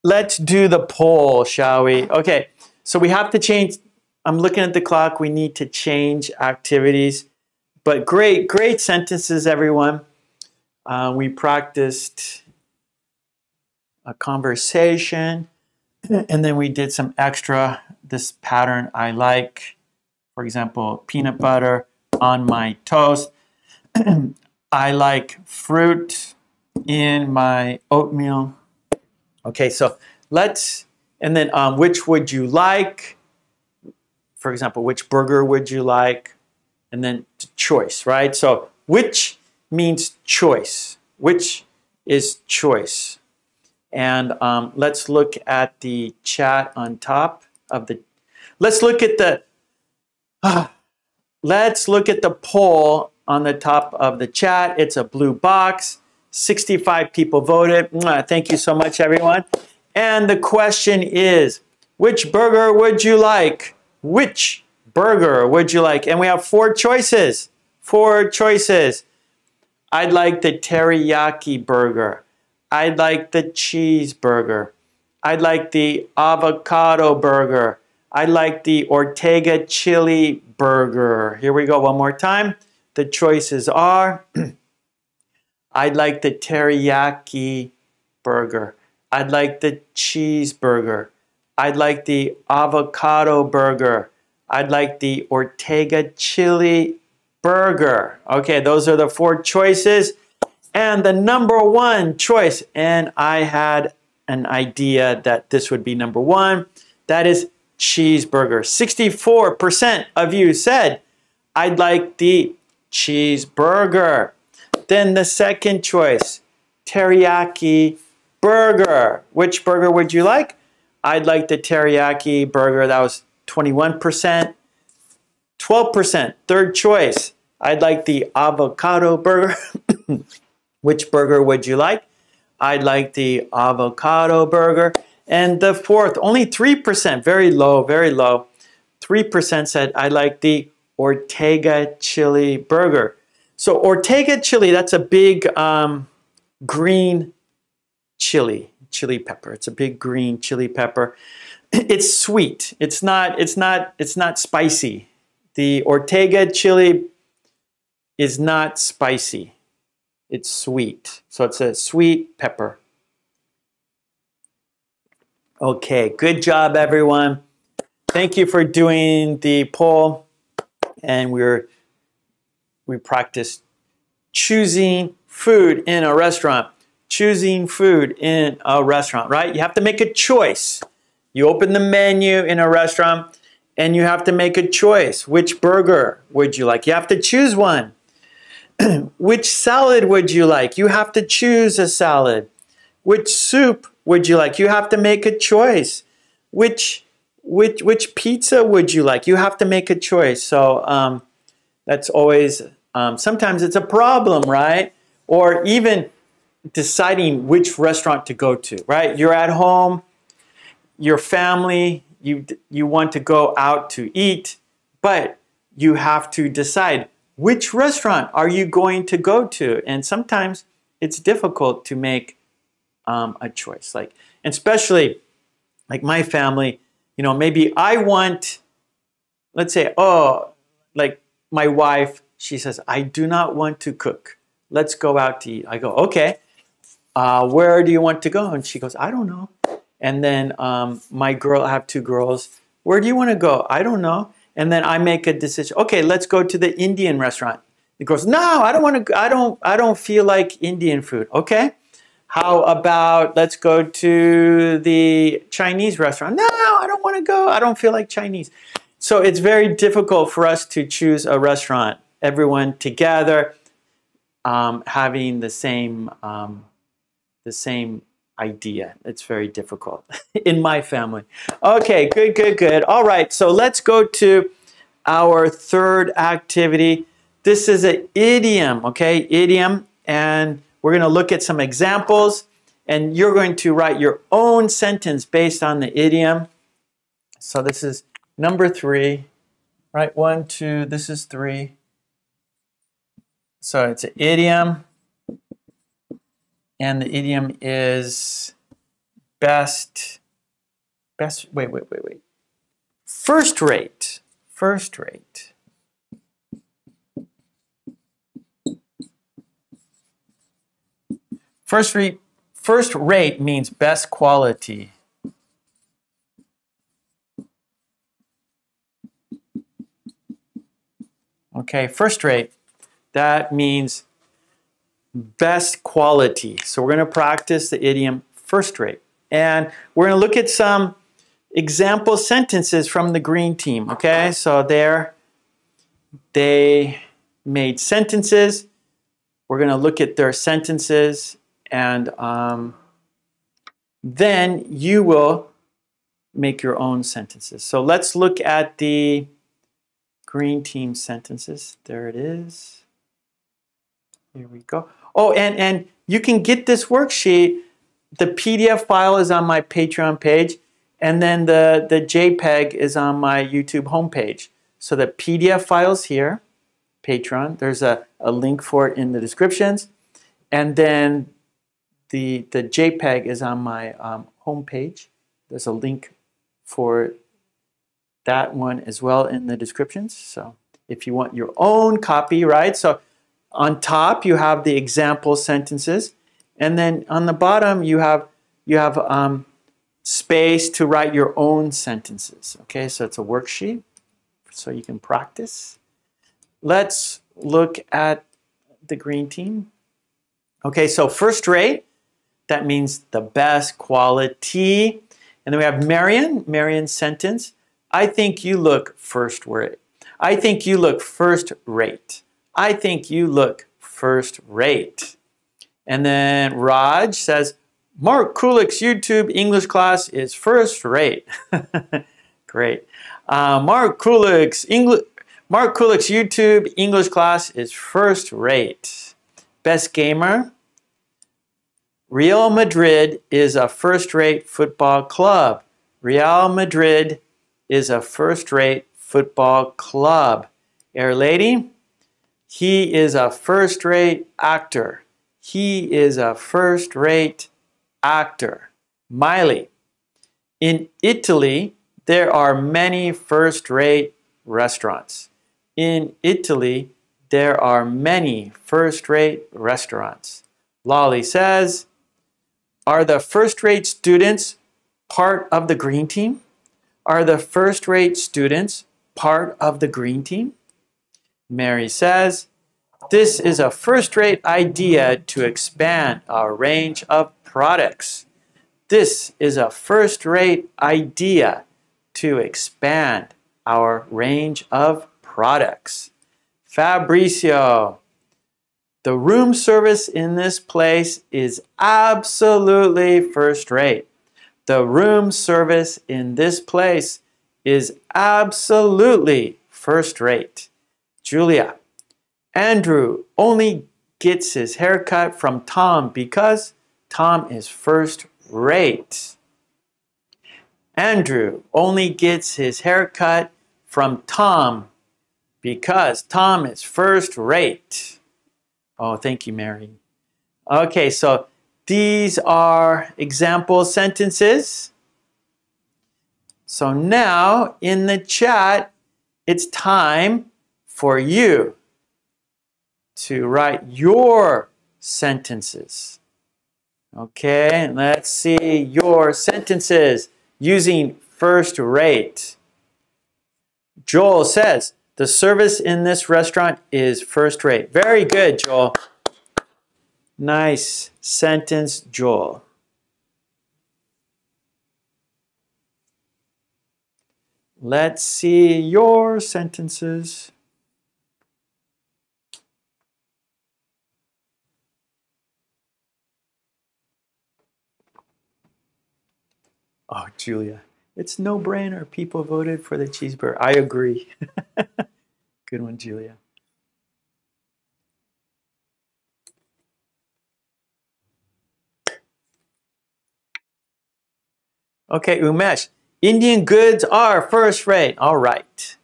let's do the poll, shall we? Okay, so we have to change. I'm looking at the clock. We need to change activities. But great, great sentences, everyone. We practiced a conversation. And then we did some extra, this pattern I like. For example, peanut butter on my toast. I like fruit in my oatmeal. Okay, so let's, and then which would you like? For example, which burger would you like? And then choice, right? So which means choice. Which is choice. And let's look at the chat on top of the. Let's look at the poll on the top of the chat. It's a blue box. 65 people voted. Thank you so much, everyone. And the question is, which burger would you like? Which burger would you like? And we have four choices. Four choices. I'd like the teriyaki burger. I'd like the cheeseburger. I'd like the avocado burger. I'd like the Ortega chili burger. Here we go one more time. The choices are, I'd like the teriyaki burger. I'd like the cheeseburger. I'd like the avocado burger. I'd like the Ortega chili burger. Okay, those are the four choices. And the number one choice, and I had an idea that this would be number one, that is cheeseburger. 64% of you said, I'd like the cheeseburger. Then the second choice, teriyaki burger. Which burger would you like? I'd like the teriyaki burger. That was 21%. 12%, third choice, I'd like the avocado burger. Which burger would you like? I'd like the avocado burger. And the fourth, only 3%, very low, very low. 3% said, I'd like the Ortega chili burger. So Ortega chili, that's a big green chili pepper. It's a big green chili pepper. It's sweet. It's not spicy. The Ortega chili is not spicy. It's sweet. So it's a sweet pepper. Okay, good job, everyone. Thank you for doing the poll. And we're we practiced choosing food in a restaurant. Choosing food in a restaurant, right? You have to make a choice. You open the menu in a restaurant and you have to make a choice. Which burger would you like? You have to choose one. Which salad would you like? You have to choose a salad. Which soup would you like? You have to make a choice. Which pizza would you like? You have to make a choice. So that's always, sometimes it's a problem, right? Or even deciding which restaurant to go to, right? You're at home, your family, you want to go out to eat, but you have to decide which restaurant are you going to go to? And sometimes it's difficult to make a choice. Like, especially like my family, you know, maybe I want, let's say, oh, like my wife, she says, I do not want to cook. Let's go out to eat. I go, okay, where do you want to go? And she goes, I don't know. And then my girl, I have two girls, where do you want to go? I don't know. And then I make a decision. Okay, let's go to the Indian restaurant. The girl goes, no, I don't want to. I don't feel like Indian food. Okay, how about let's go to the Chinese restaurant? No, I don't want to go. I don't feel like Chinese. So it's very difficult for us to choose a restaurant. Everyone together, having the same idea. It's very difficult in my family. Okay, good, good, good. All right, so let's go to our third activity. This is an idiom, okay, idiom. And we're going to look at some examples. And you're going to write your own sentence based on the idiom. So this is number 3. Right, 1, 2, this is 3. So it's an idiom, and the idiom is wait. First rate. First rate means best quality. Okay, first rate. That means best quality. So we're going to practice the idiom first rate. And we're going to look at some example sentences from the green team. Okay, so they made sentences. We're going to look at their sentences. And then you will make your own sentences. So let's look at the green team sentences. There it is. Here we go. Oh, and you can get this worksheet. The PDF file is on my Patreon page, and then the JPEG is on my YouTube homepage. So the PDF file's here, Patreon. There's a link for it in the descriptions. And then the JPEG is on my homepage. There's a link for that one as well in the descriptions. So if you want your own copy, right? So on top, you have the example sentences, and then on the bottom, you have space to write your own sentences. Okay, so it's a worksheet, so you can practice. Let's look at the green team. Okay, so first rate, that means the best quality. And then we have Marion, Marion's sentence. I think you look first rate. I think you look first rate. I think you look first rate. And then Raj says, Mark Kulek's YouTube English class is first rate. Great. Mark Kulek's YouTube English class is first rate. Best gamer. Real Madrid is a first-rate football club. Real Madrid is a first-rate football club. Air Lady. He is a first-rate actor. He is a first-rate actor. Miley. In Italy, there are many first-rate restaurants. In Italy, there are many first-rate restaurants. Lolly says, are the first-rate students part of the green team? Are the first-rate students part of the green team? Mary says, This is a first-rate idea to expand our range of products. This is a first-rate idea to expand our range of products. Fabricio, the room service in this place is absolutely first-rate. The room service in this place is absolutely first-rate. Julia, Andrew only gets his haircut from Tom because Tom is first-rate. Andrew only gets his haircut from Tom because Tom is first-rate. Oh, thank you, Mary. Okay, so these are example sentences. So now in the chat, it's time for you to write your sentences. Okay, let's see your sentences using first rate. Joel says, the service in this restaurant is first rate. Very good, Joel. Nice sentence, Joel. Let's see your sentences. Oh, Julia, it's no-brainer. People voted for the cheeseburger. I agree. Good one, Julia. Okay, Umesh, Indian goods are first rate. All right.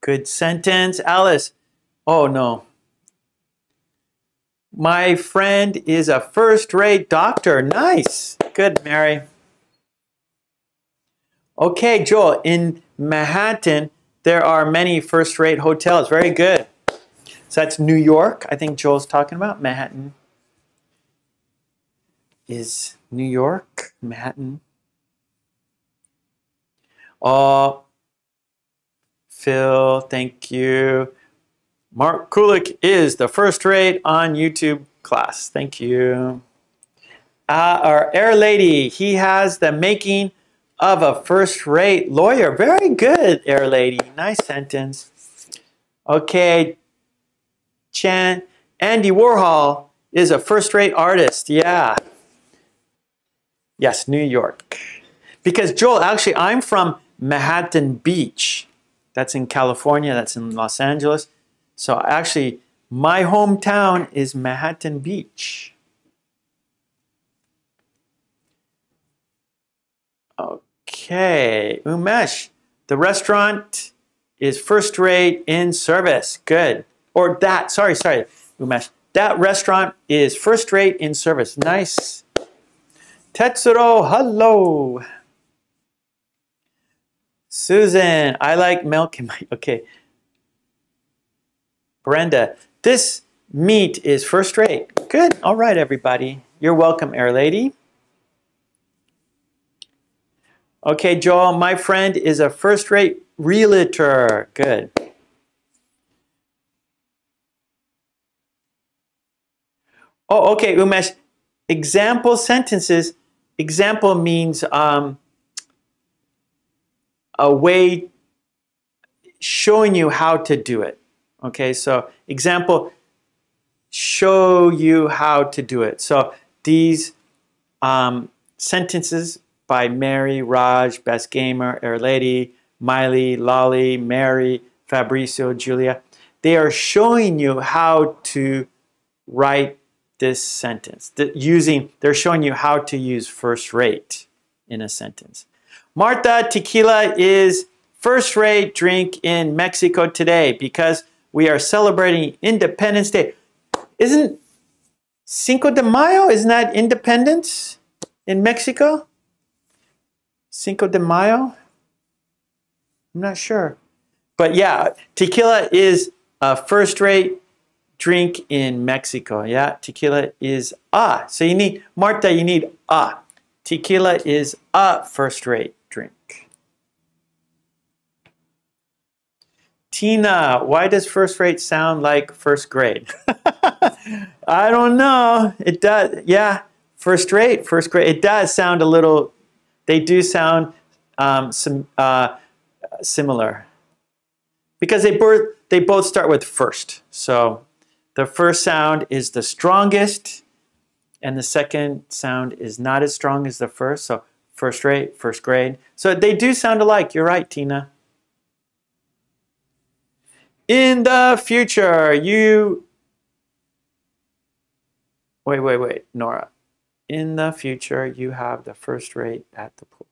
Good sentence, Alice. Oh, no. My friend is a first-rate doctor. Nice. Good, Mary. Okay, Joel. In Manhattan, there are many first-rate hotels. Very good. So that's New York. I think Joel's talking about Manhattan. Is New York Manhattan? Oh, Phil, thank you. Mark Kulek is the first rate on YouTube class. Thank you. Our Air Lady, he has the making of a first-rate lawyer. Very good, Air Lady. Nice sentence. Okay, Chan, Andy Warhol is a first-rate artist. Yeah. Yes, New York. Because Joel, actually, I'm from Manhattan Beach. That's in California. That's in Los Angeles. So actually, my hometown is Manhattan Beach. Okay, Umesh, the restaurant is first rate in service. Good. Or that, sorry, Umesh. That restaurant is first rate in service. Nice. Tetsuro, hello. Susan, I like milk in my, okay. Brenda, this meat is first rate. Good. All right, everybody. You're welcome, Air Lady. Okay, Joel, my friend is a first rate realtor. Good. Oh, okay, Umesh. Example sentences. Example means a way showing you how to do it. Okay, so example, show you how to do it. So these sentences by Mary, Raj, Best Gamer, Air Lady, Miley, Lolly, Mary, Fabricio, Julia, they are showing you how to write this sentence. They're showing you how to use first rate in a sentence. Marta, tequila is first rate drink in Mexico today because we are celebrating Independence Day. Isn't Cinco de Mayo, isn't that independence in Mexico? Cinco de Mayo? I'm not sure. But yeah, tequila is a first-rate drink in Mexico. Yeah, tequila is a. So you need, Marta, you need a. Tequila is a first-rate drink. Tina, why does first rate sound like first grade? I don't know. It does. Yeah, first rate, first grade. It does sound a little, they do sound similar. Because they both start with first. So the first sound is the strongest, and the second sound is not as strong as the first. So first rate, first grade. So they do sound alike. You're right, Tina. In the future, you... Wait, Nora. In the future, you have the first rate at the pool.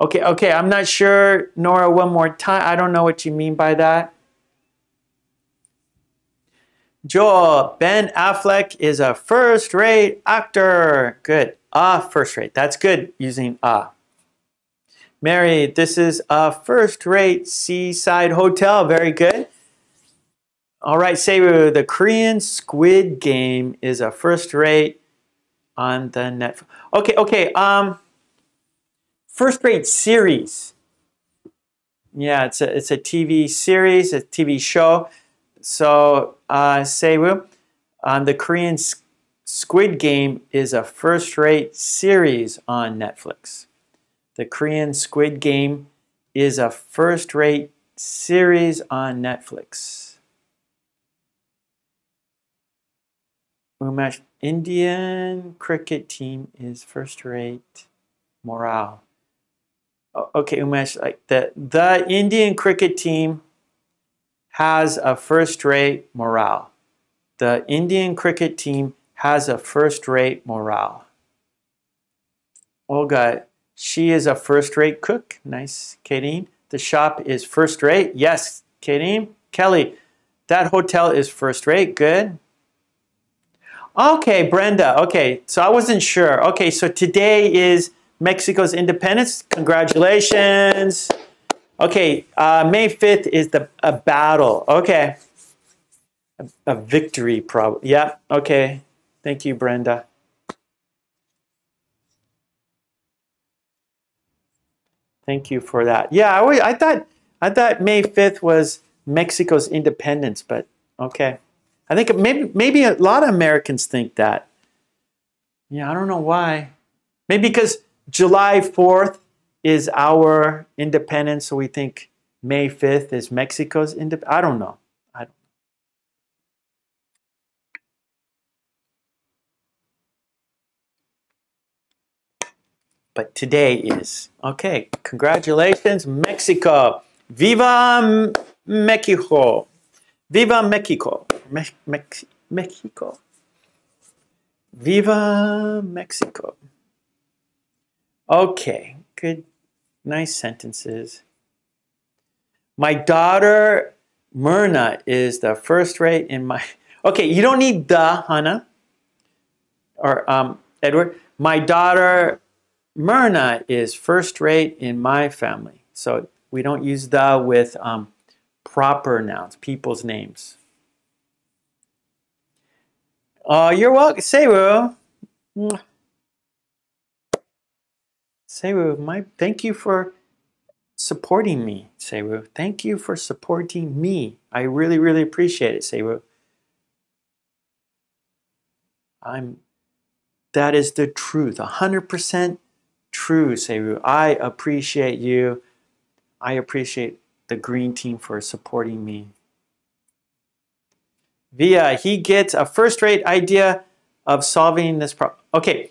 Okay, I'm not sure, Nora, one more time. I don't know what you mean by that. Joel, Ben Affleck is a first-rate actor. Good. First-rate. That's good using . Mary, this is a first-rate seaside hotel. Very good. All right, Sewu, the Korean Squid Game is a first-rate on the Netflix. Okay. First-rate series. Yeah, it's a TV series, a TV show. So, Sewu, the Korean Squid Game is a first-rate series on Netflix. The Korean Squid Game is a first-rate series on Netflix. Umesh, Indian cricket team is first-rate morale. Okay, Umesh, like the Indian cricket team has a first-rate morale. The Indian cricket team has a first-rate morale. Olga, she is a first-rate cook. Nice, Kayleen. The shop is first-rate. Yes, Kayleen. Kelly, that hotel is first-rate. Good. Okay, Brenda. Okay, so I wasn't sure. Okay, so today is Mexico's independence. Congratulations. Okay, May 5th is a battle. Okay, a victory probably. Yeah, okay. Thank you, Brenda. Thank you for that. Yeah, I thought May 5th was Mexico's independence, but okay. I think maybe a lot of Americans think that. Yeah, I don't know why. Maybe because July 4th is our independence, so we think May 5th is Mexico's independence. I don't know. But today is. Okay, congratulations, Mexico. Viva Mexico. Viva Mexico. Mexico. Viva Mexico. Okay, good. Nice sentences. My daughter, Myrna, is the first rate in my... Okay, you don't need the, Hannah, or Edward. My daughter, Myrna, is first rate in my family. So we don't use the with proper nouns, people's names. Oh, you're welcome. Sewu. Sewu, thank you for supporting me, Sewu. Thank you for supporting me. I really, really appreciate it, Sewu. That is the truth, 100% true, Sewu. I appreciate you. I appreciate the green team for supporting me. Via, he gets a first-rate idea of solving this problem. Okay,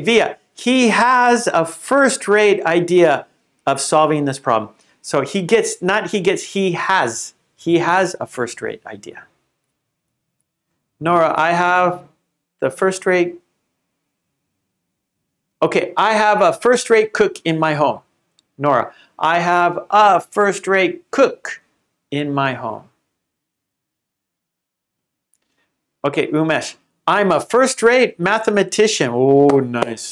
Via. He has a first-rate idea of solving this problem. So he gets, not he gets, he has. He has a first-rate idea. Nora, I have the first-rate. Okay, I have a first-rate cook in my home. Nora, I have a first-rate cook in my home. Okay, Umesh, I'm a first-rate mathematician. Oh, nice.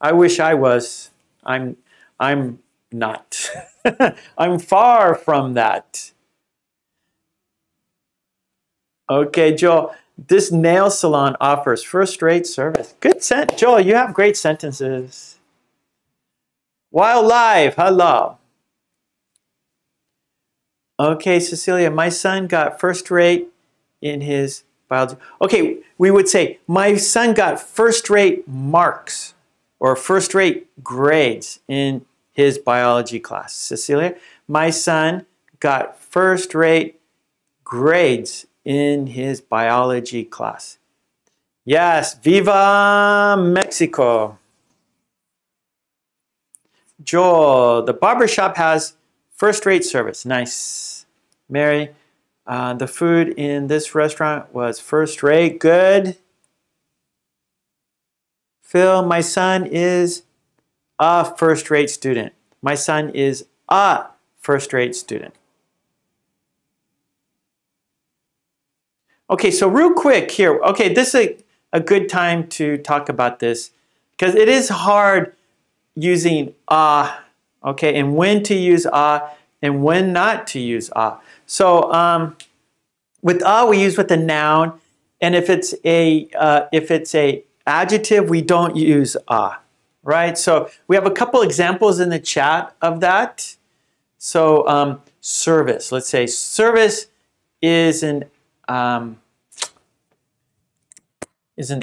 I wish I was. I'm not. I'm far from that. Okay, Joel. This nail salon offers first-rate service. Good sentence. Joel, you have great sentences. Wildlife, hello. Okay, Cecilia, my son got first rate in his biology. Okay, we would say, my son got first rate marks or first rate grades in his biology class. Cecilia, my son got first rate grades in his biology class. Yes, viva Mexico. Joel, the barbershop has first rate service. Nice. Mary, the food in this restaurant was first rate. Good. Phil, my son is a first rate student. My son is a first rate student. Okay, so real quick here. Okay, this is a good time to talk about this because it is hard using a, okay, and when to use a and when not to use a. So with a, we use with a noun, and if it's a adjective, we don't use a, right? So we have a couple examples in the chat of that. So service, let's say service is an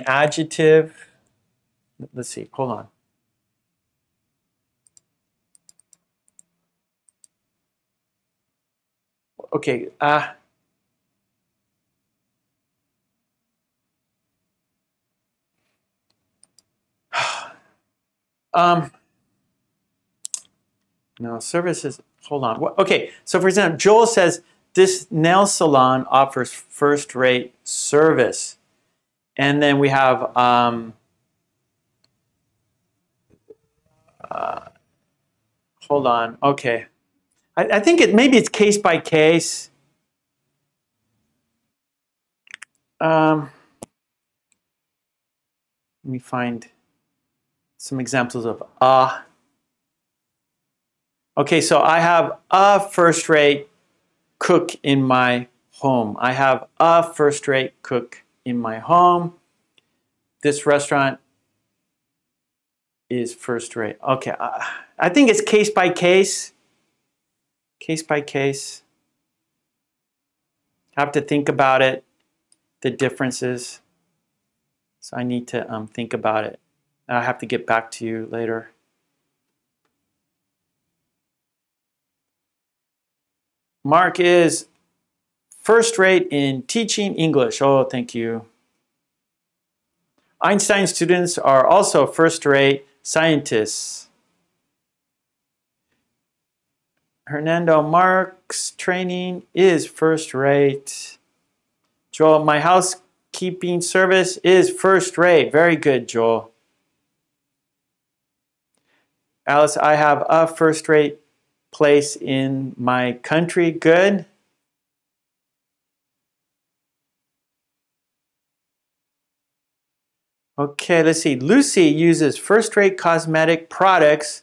adjective. Let's see, hold on. Okay, no, services, hold on. Okay, so for example, Joel says, this nail salon offers first-rate service. And then we have, hold on, okay. I think it maybe it's case by case. Let me find some examples of a. Okay, so I have a first-rate cook in my home. I have a first-rate cook in my home. This restaurant is first-rate. Okay, I think it's case by case. Case by case, have to think about it, the differences. So I need to think about it. I have to get back to you later. Mark is first rate in teaching English. Oh, thank you. Einstein students are also first rate scientists. Hernando, Mark's training is first rate. Joel, my housekeeping service is first rate. Very good, Joel. Alice, I have a first rate place in my country. Good. Okay, let's see. Lucy uses first rate cosmetic products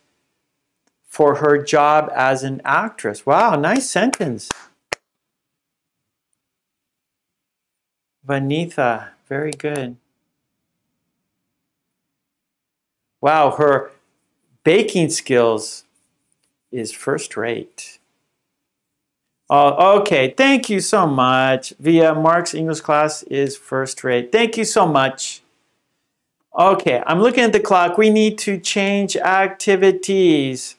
for her job as an actress. Wow, nice sentence. Vanitha, very good. Wow, her baking skills is first rate. Oh, okay, thank you so much. Via, Mark's English class is first rate. Thank you so much. Okay, I'm looking at the clock. We need to change activities.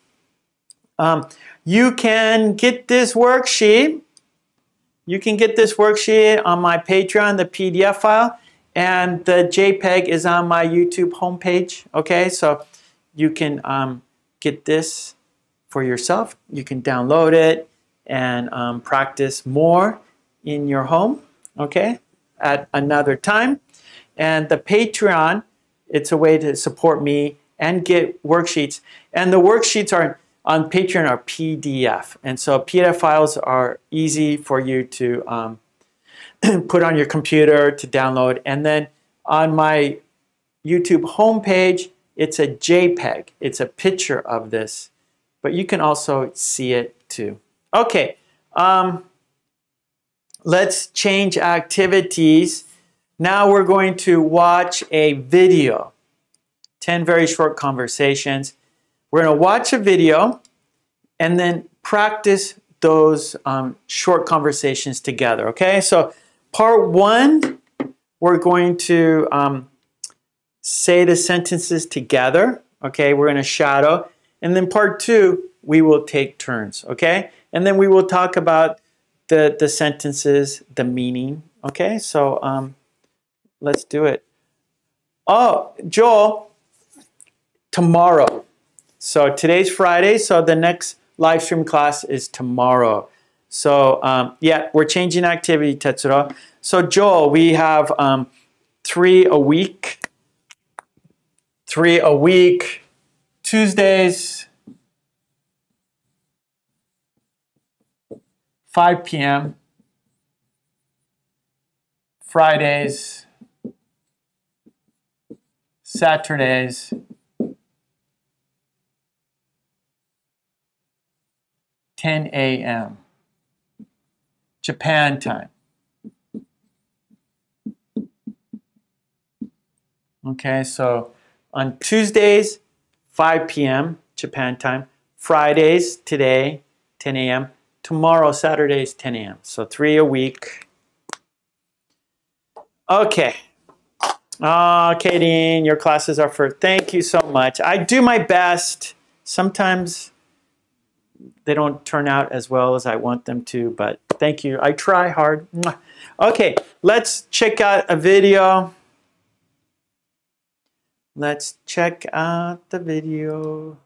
You can get this worksheet. You can get this worksheet on my Patreon, the PDF file, and the JPEG is on my YouTube homepage. Okay, so you can get this for yourself. You can download it and practice more in your home, okay, at another time. And the Patreon, it's a way to support me and get worksheets. And the worksheets are on Patreon are PDF, and so PDF files are easy for you to put on your computer to download. And then on my YouTube homepage, it's a JPEG. It's a picture of this, but you can also see it too. Okay, let's change activities. Now we're going to watch a video, 10 very short conversations. We're going to watch a video and then practice those short conversations together, okay? So part one, we're going to say the sentences together, okay? We're going to shadow. And then part two, we will take turns, okay? And then we will talk about the sentences, the meaning, okay? So let's do it. Oh, Joel, tomorrow. So today's Friday, so the next live stream class is tomorrow. So yeah, we're changing activity, Tetsuro. So Joel, we have 3 a week. 3 a week, Tuesdays, 5 p.m., Fridays, Saturdays, 10 a.m., Japan time. Okay, so on Tuesdays, 5 p.m., Japan time. Fridays, today, 10 a.m. Tomorrow, Saturdays, 10 a.m. So 3 a week. Okay. Kayleen, your classes are for... Thank you so much. I do my best. Sometimes they don't turn out as well as I want them to, but thank you. I try hard. Okay, let's check out a video. Let's check out the video.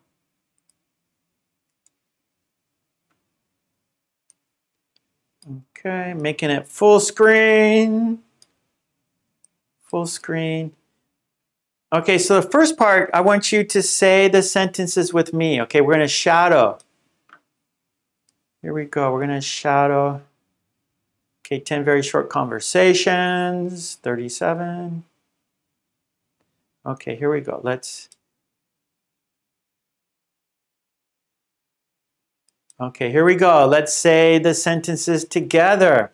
Okay, making it full screen. Full screen. Okay, so the first part, I want you to say the sentences with me. Okay, we're going to shadow. Here we go. We're going to shadow. Okay, 10 very short conversations. 37. Okay, here we go. Let's... Okay, here we go. Let's say the sentences together.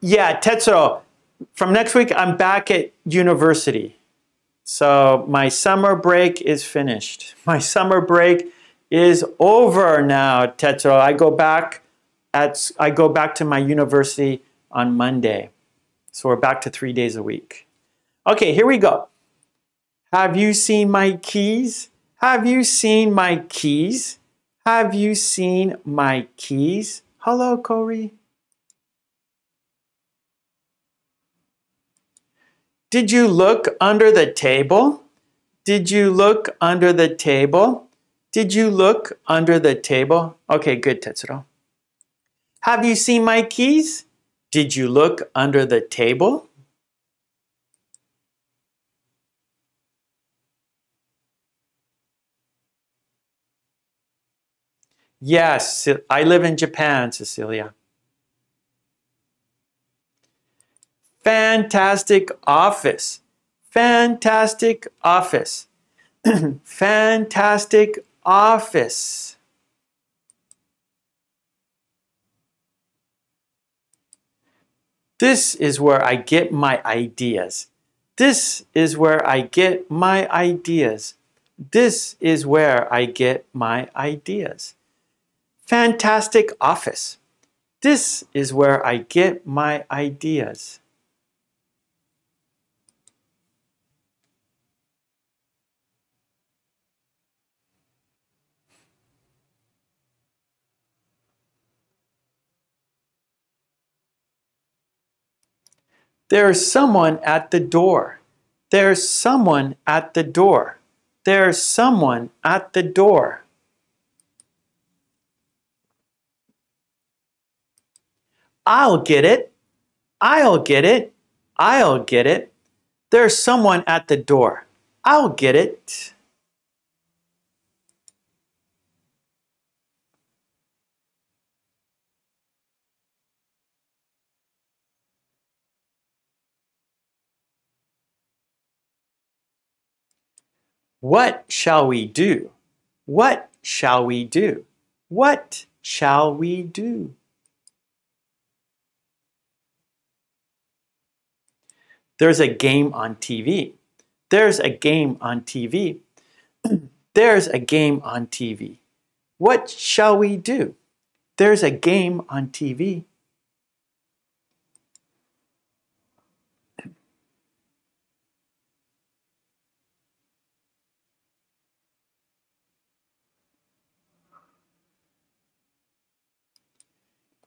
Yeah, Tetsuro, from next week, I'm back at university. So my summer break is finished. My summer break is over now, Tetsuro. I go back to my university on Monday. So we're back to 3 days a week. Okay, here we go. Have you seen my keys? Have you seen my keys? Have you seen my keys? Hello, Corey. Did you look under the table? Did you look under the table? Did you look under the table? Okay, good, Tetsuro. Have you seen my keys? Did you look under the table? Yes, I live in Japan, Cecilia. Fantastic office. Fantastic office. Fantastic office. This is where I get my ideas. This is where I get my ideas. This is where I get my ideas. Fantastic office. This is where I get my ideas. There's someone at the door. There's someone at the door. There's someone at the door. I'll get it. I'll get it. I'll get it. There's someone at the door. I'll get it. What shall we do? What shall we do? What shall we do? There's a game on TV. There's a game on TV. There's a game on TV. What shall we do? There's a game on TV.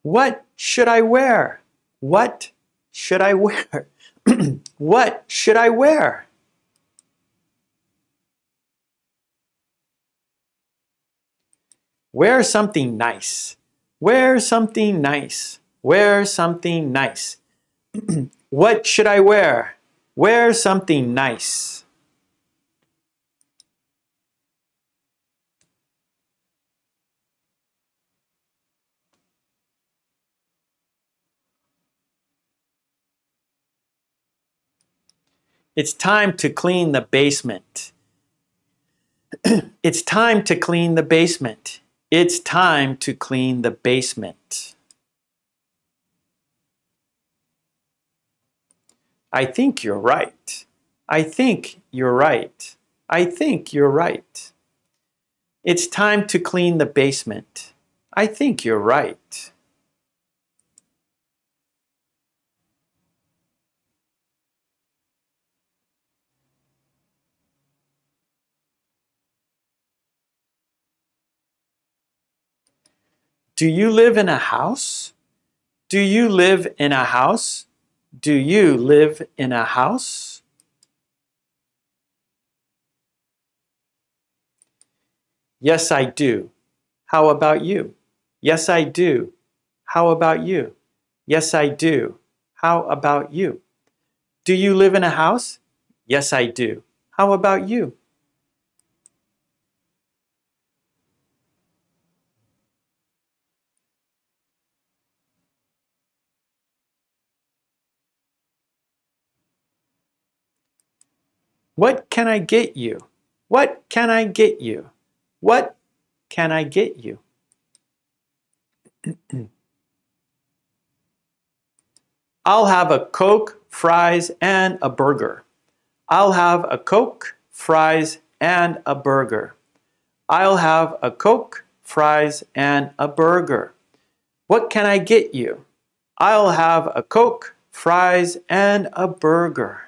What should I wear? What should I wear? What should I wear? Wear something nice. Wear something nice. Wear something nice. What should I wear? Wear something nice. It's time to clean the basement. It's time to clean the basement. It's time to clean the basement. I think you're right. I think you're right. I think you're right. It's time to clean the basement. I think you're right. Do you live in a house? Do you live in a house? Do you live in a house? Yes, I do. How about you? Yes, I do. How about you? Yes, I do. How about you? Do you live in a house? Yes, I do. How about you? What can I get you? What can I get you? What can I get you? I'll have a Coke, fries, and a burger. I'll have a Coke, fries, and a burger. I'll have a Coke, fries, and a burger. What can I get you? I'll have a Coke, fries, and a burger.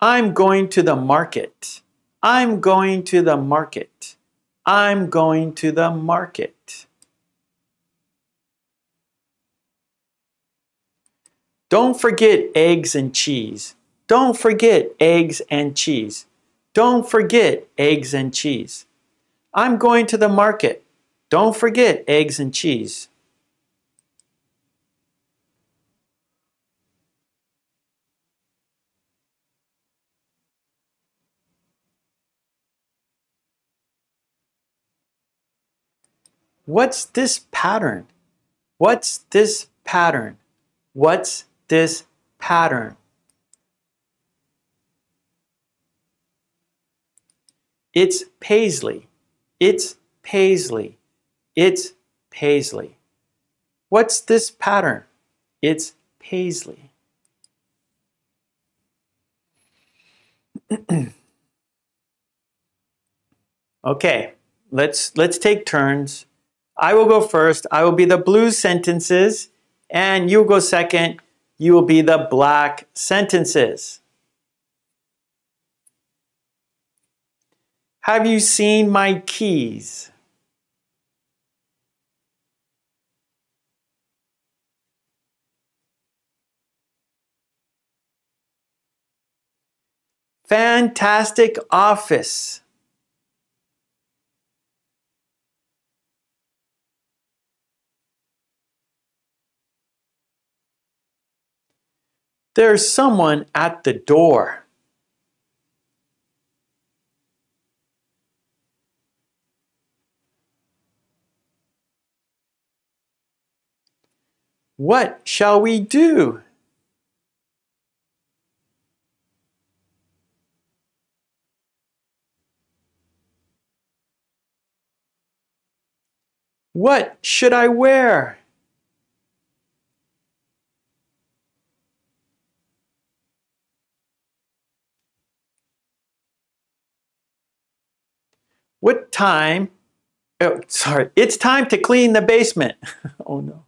I'm going to the market. I'm going to the market. I'm going to the market. Don't forget eggs and cheese. Don't forget eggs and cheese. Don't forget eggs and cheese. I'm going to the market. Don't forget eggs and cheese. What's this pattern? What's this pattern? What's this pattern? It's paisley. It's paisley. It's paisley. What's this pattern? It's paisley. Okay, let's take turns. I will go first. I will be the blue sentences, and you go second. You will be the black sentences. Have you seen my keys? Fantastic office. There's someone at the door. What shall we do? What should I wear? What time? Oh, sorry. It's time to clean the basement. Oh, no.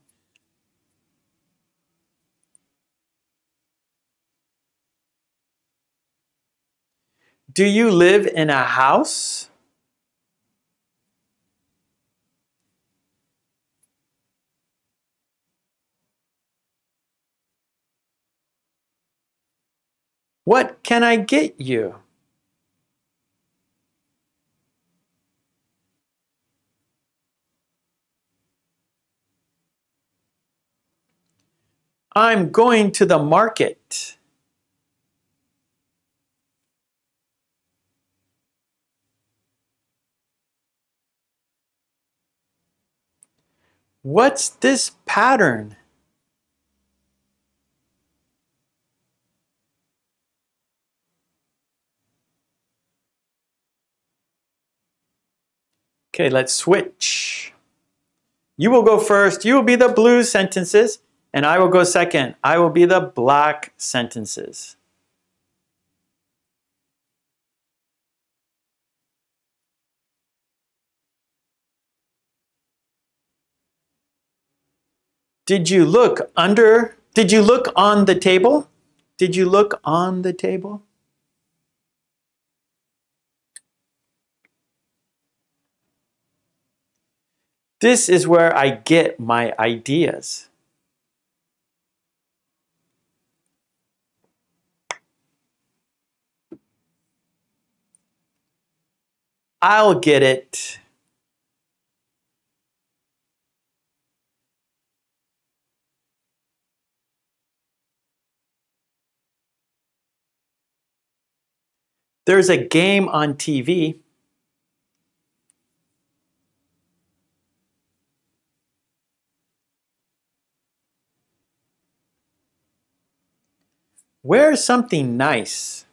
Do you live in a house? What can I get you? I'm going to the market. What's this pattern? Okay, let's switch. You will go first. You will be the blue sentences, and I will go second. I will be the black sentences. Did you look under? Did you look on the table? Did you look on the table? This is where I get my ideas. I'll get it. There's a game on TV. Wear something nice.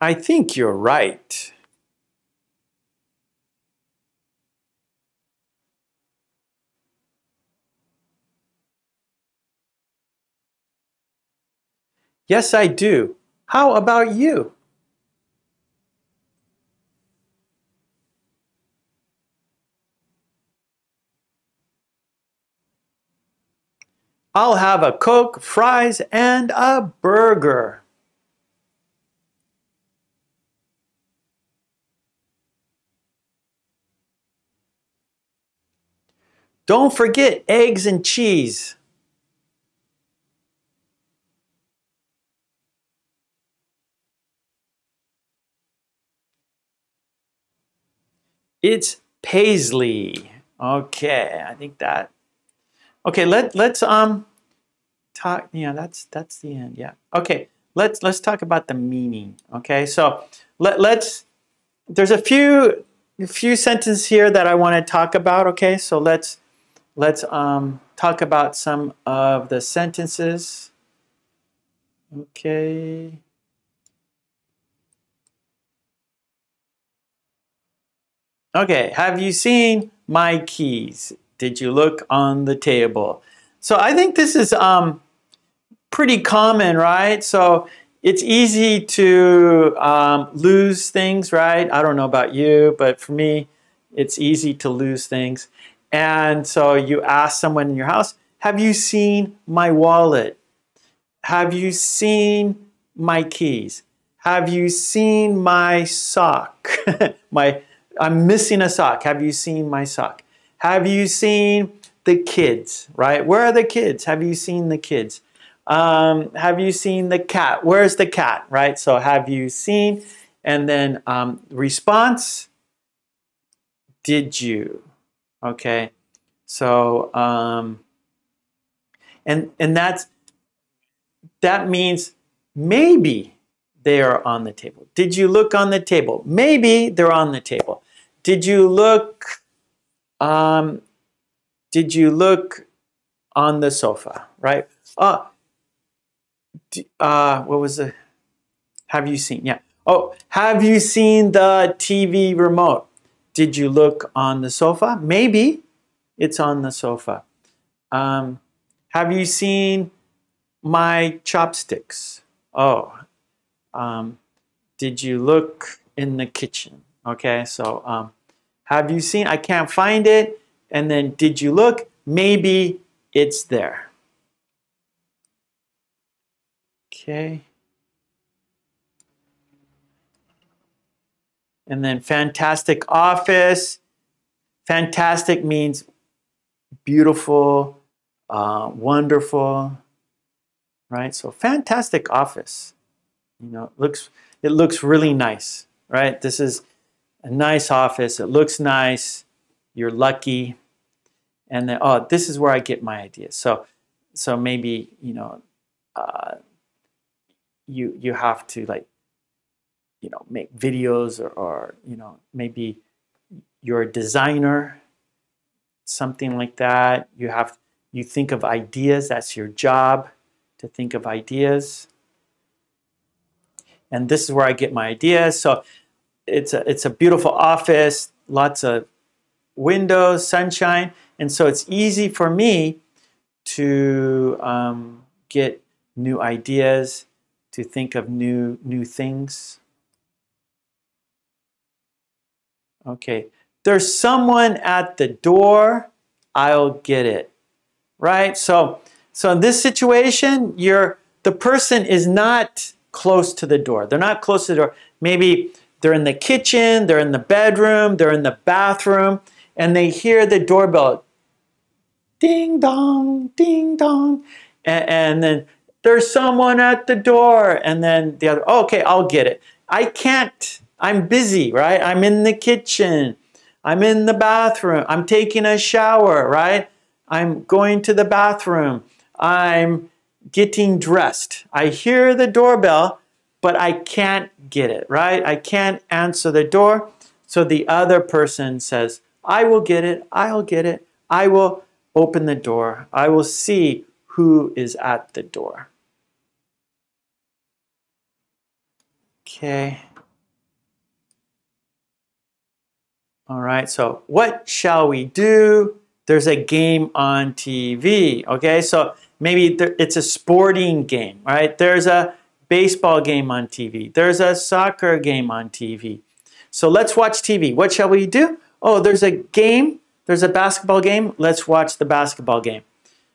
I think you're right. Yes, I do. How about you? I'll have a Coke, fries, and a burger. Don't forget eggs and cheese. It's paisley. Okay, I think that. Okay, let's talk. Yeah, that's the end. Yeah. Okay, let's talk about the meaning. Okay, so let's. There's a few sentences here that I want to talk about. Okay, so let's talk about some of the sentences. Okay. Okay, have you seen my keys? Did you look on the table? So I think this is pretty common, right? So it's easy to lose things, right? I don't know about you, but for me, it's easy to lose things. And so you ask someone in your house, have you seen my wallet? Have you seen my keys? Have you seen my sock? I'm missing a sock. Have you seen my sock? Have you seen the kids, right? Where are the kids? Have you seen the kids? Have you seen the cat? Where's the cat, right? So have you seen? And then response, did you? Okay, so, and that means maybe they are on the table. Did you look on the table? Maybe they're on the table. Did you look... did you look on the sofa, right? What was the, have you seen, yeah. Oh, have you seen the TV remote? Did you look on the sofa? Maybe it's on the sofa. Have you seen my chopsticks? Oh, did you look in the kitchen? Okay, so have you seen? I can't find it. And then did you look? Maybe it's there. Okay. And then fantastic office. Fantastic means beautiful, wonderful, right? So fantastic office. You know, it looks really nice, right? This is a nice office. It looks nice. You're lucky. And then, oh, this is where I get my ideas. So maybe, you know, you have to, like, you know, make videos, or you know, maybe you're a designer, something like that. You think of ideas. That's your job, to think of ideas. And this is where I get my ideas. So it's a beautiful office, lots of windows, sunshine, and so it's easy for me to get new ideas, to think of new things. Okay, there's someone at the door, I'll get it, right? So in this situation, the person is not close to the door. They're not close to the door. Maybe they're in the kitchen, they're in the bedroom, they're in the bathroom, and they hear the doorbell. Ding dong, ding dong. And then there's someone at the door. And then the other, oh, okay, I'll get it. I can't. I'm busy, right? I'm in the kitchen. I'm in the bathroom. I'm taking a shower, right? I'm going to the bathroom. I'm getting dressed. I hear the doorbell, but I can't get it, right? I can't answer the door. So the other person says, I will get it. I'll get it. I will open the door. I will see who is at the door. Okay. All right, so what shall we do? There's a game on TV, okay? So maybe it's a sporting game, right? There's a baseball game on TV. There's a soccer game on TV. So let's watch TV. What shall we do? Oh, there's a game. There's a basketball game. Let's watch the basketball game.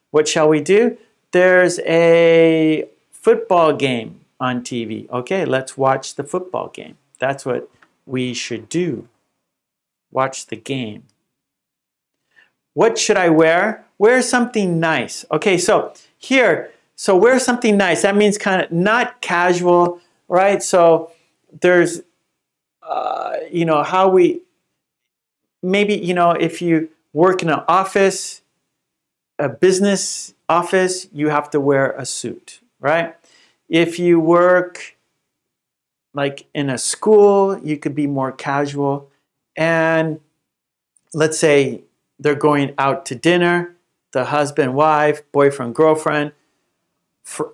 What shall we do? There's a football game on TV. Okay, let's watch the football game. That's what we should do. Watch the game. What should I wear? Wear something nice. Okay, so here, so wear something nice. That means kind of not casual, right? So there's, you know, how we, maybe, you know, if you work in an office, a business office, you have to wear a suit, right? If you work like in a school, you could be more casual. And let's say they're going out to dinner, the husband, wife, boyfriend, girlfriend,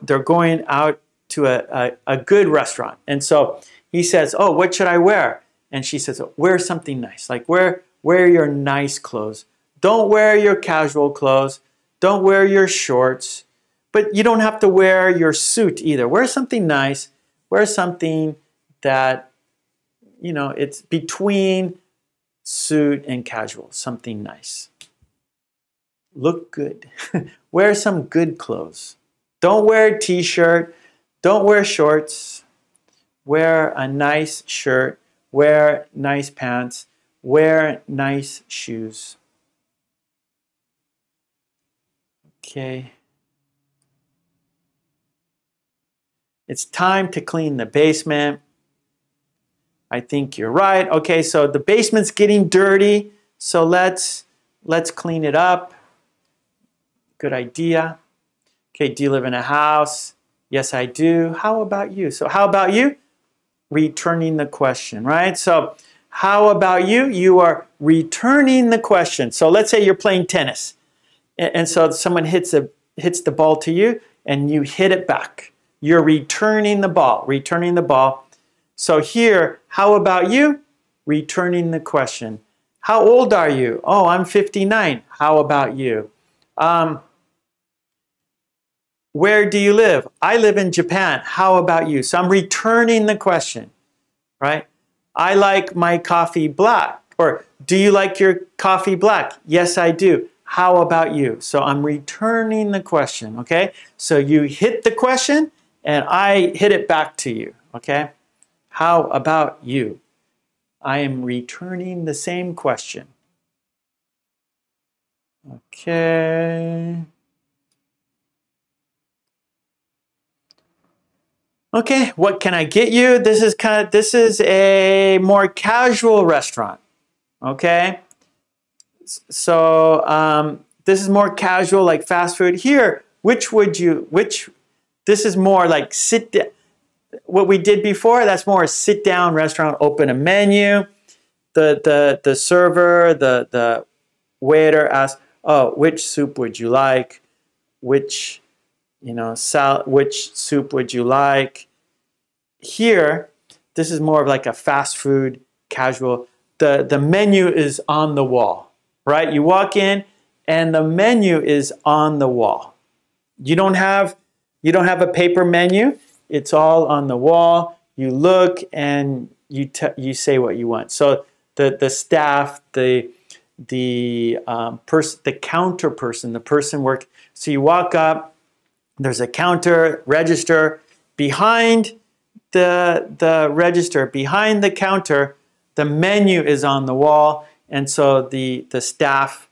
they're going out to a good restaurant. And so he says, oh, what should I wear? And she says, oh, wear something nice. Like wear your nice clothes. Don't wear your casual clothes. Don't wear your shorts. But you don't have to wear your suit either. Wear something nice. Wear something that, you know, it's between suit and casual, something nice. Look good. Wear some good clothes. Don't wear a t-shirt. Don't wear shorts. Wear a nice shirt. Wear nice pants. Wear nice shoes. Okay. It's time to clean the basement. I think you're right. Okay, so the basement's getting dirty, so let's clean it up. Good idea. Okay, do you live in a house? Yes, I do. How about you? So how about you? Returning the question, right? So how about you? You are returning the question. So let's say you're playing tennis, and so someone hits the ball to you, and you hit it back. You're returning the ball, returning the ball. So here, how about you? Returning the question. How old are you? Oh, I'm 59. How about you? Where do you live? I live in Japan. How about you? So I'm returning the question, right? I like my coffee black. Or do you like your coffee black? Yes, I do. How about you? So I'm returning the question, okay? So you hit the question and I hit it back to you, okay? How about you? I am returning the same question. Okay. Okay, what can I get you? This is kind of, this is a more casual restaurant, okay? So this is more casual, like fast food. Here, which would you, which, this is more like sit down. What we did before, that's more a sit down restaurant, open a menu. The server, the waiter asks, oh, which soup would you like? Which, you know, salad, which soup would you like? Here, this is more of like a fast food, casual. The menu is on the wall, right? You walk in and the menu is on the wall. You don't have a paper menu. It's all on the wall. You look and you say what you want. So the staff, the counter person, the person work. So you walk up. There's a counter, register. Behind the register, behind the counter, the menu is on the wall. And so the staff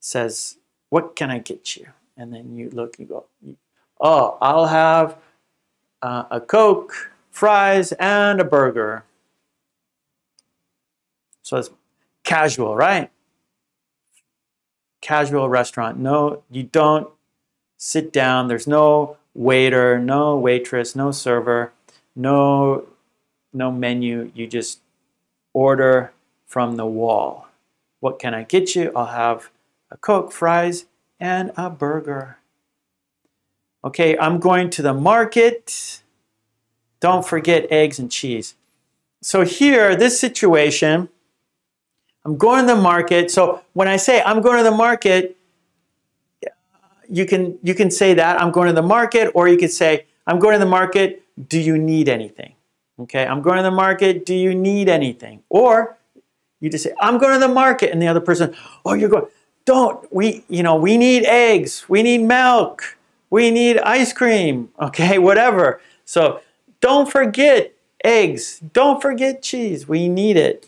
says, "What can I get you?" And then you look and go, "Oh, I'll have a Coke, fries, and a burger." So it's casual, right? Casual restaurant. No, you don't sit down. There's no waiter, no waitress, no server, no menu. You just order from the wall. What can I get you? I'll have a Coke, fries, and a burger. Okay, I'm going to the market. Don't forget eggs and cheese. So here, this situation, I'm going to the market. So when I say I'm going to the market, you can say that, I'm going to the market, or you could say, I'm going to the market, do you need anything? Okay, I'm going to the market, do you need anything? Or you just say, I'm going to the market, and the other person, oh, you're going, don't, we need eggs, we need milk. We need ice cream, okay, whatever. So don't forget eggs. Don't forget cheese. We need it.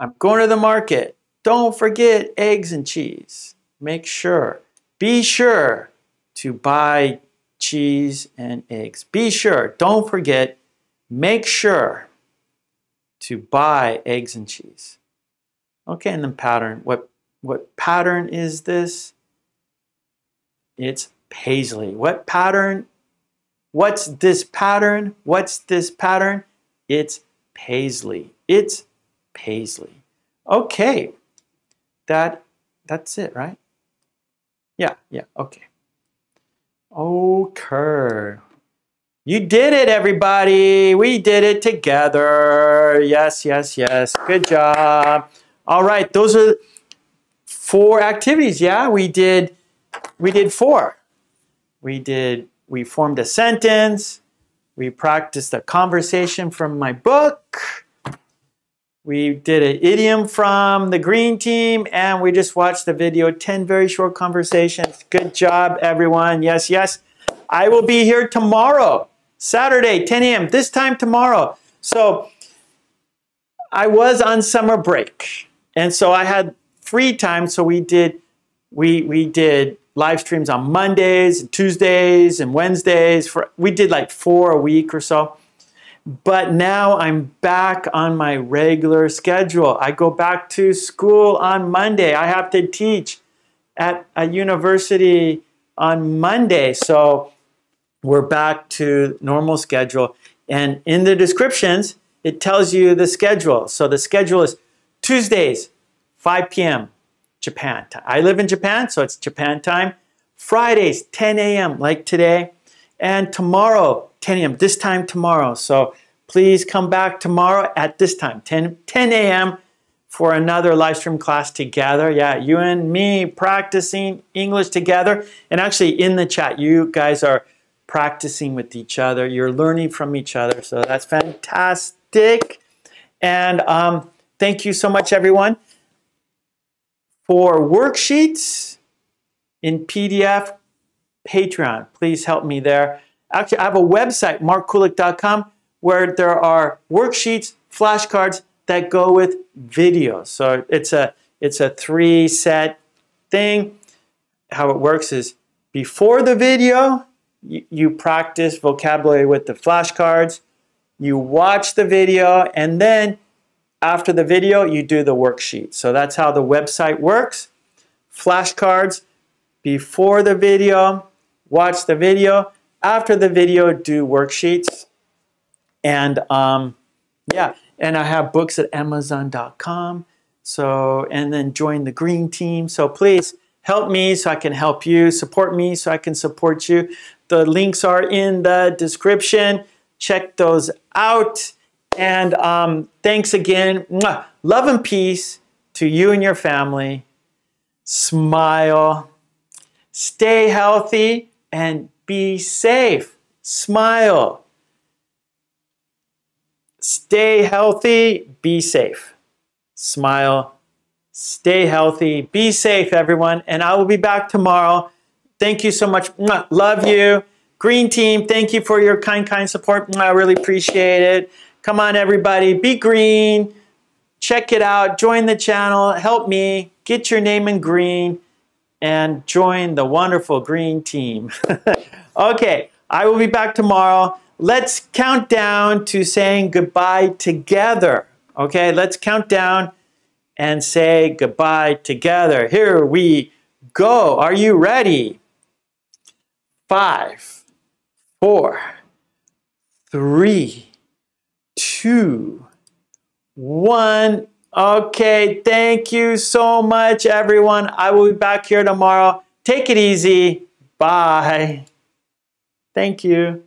I'm going to the market. Don't forget eggs and cheese. Make sure. Be sure to buy cheese and eggs. Be sure. Don't forget. Make sure to buy eggs and cheese. Okay, and then pattern. What pattern is this? It's paisley. What pattern? What's this pattern? What's this pattern? It's paisley. It's paisley. Okay. That's it, right? Yeah, okay. Okay. You did it, everybody. We did it together. Yes. Good job. All right, those are 4 activities. Yeah, we did 4. We formed a sentence. We practiced a conversation from my book. We did an idiom from the green team, and we just watched the video, 10 very short conversations. Good job, everyone. Yes. I will be here tomorrow, Saturday, 10 a.m. This time tomorrow. So I was on summer break, and so I had free time, so we did live streams on Mondays, and Tuesdays, and Wednesdays. We did like 4 a week or so. But now I'm back on my regular schedule. I go back to school on Monday. I have to teach at a university on Monday. So we're back to normal schedule. And in the descriptions, it tells you the schedule. So the schedule is Tuesdays, 5 p.m. Japan time. I live in Japan, so it's Japan time. Fridays, 10 a.m. like today. And tomorrow, 10 a.m. This time tomorrow. So please come back tomorrow at this time, 10 a.m. for another live stream class together. Yeah, you and me practicing English together. And actually in the chat, you guys are practicing with each other. You're learning from each other. So that's fantastic. And thank you so much, everyone. For worksheets in PDF, Patreon, please help me there. Actually, I have a website, markkulek.com, where there are worksheets, flashcards that go with videos. So it's a three-set thing. How it works is before the video, you practice vocabulary with the flashcards, you watch the video, and then after the video, you do the worksheet. So that's how the website works. Flashcards before the video, watch the video, after the video, do worksheets. And yeah, and I have books at Amazon.com. So, and then join the green team. So please help me so I can help you, support me so I can support you. The links are in the description. Check those out. And thanks again. Mwah. Love and peace to you and your family. Smile. Stay healthy and be safe. Smile. Stay healthy, be safe. Smile. Stay healthy, be safe, everyone. And I will be back tomorrow. Thank you so much. Love you. Green team, thank you for your kind support. I really appreciate it. Come on, everybody. Be green. Check it out. Join the channel. Help me. Get your name in green and join the wonderful green team. Okay, I will be back tomorrow. Let's count down to saying goodbye together. Okay, let's count down and say goodbye together. Here we go. Are you ready? 5, 4, 3, 2, 1. Okay, thank you so much, everyone. I will be back here tomorrow. Take it easy. Bye. Thank you.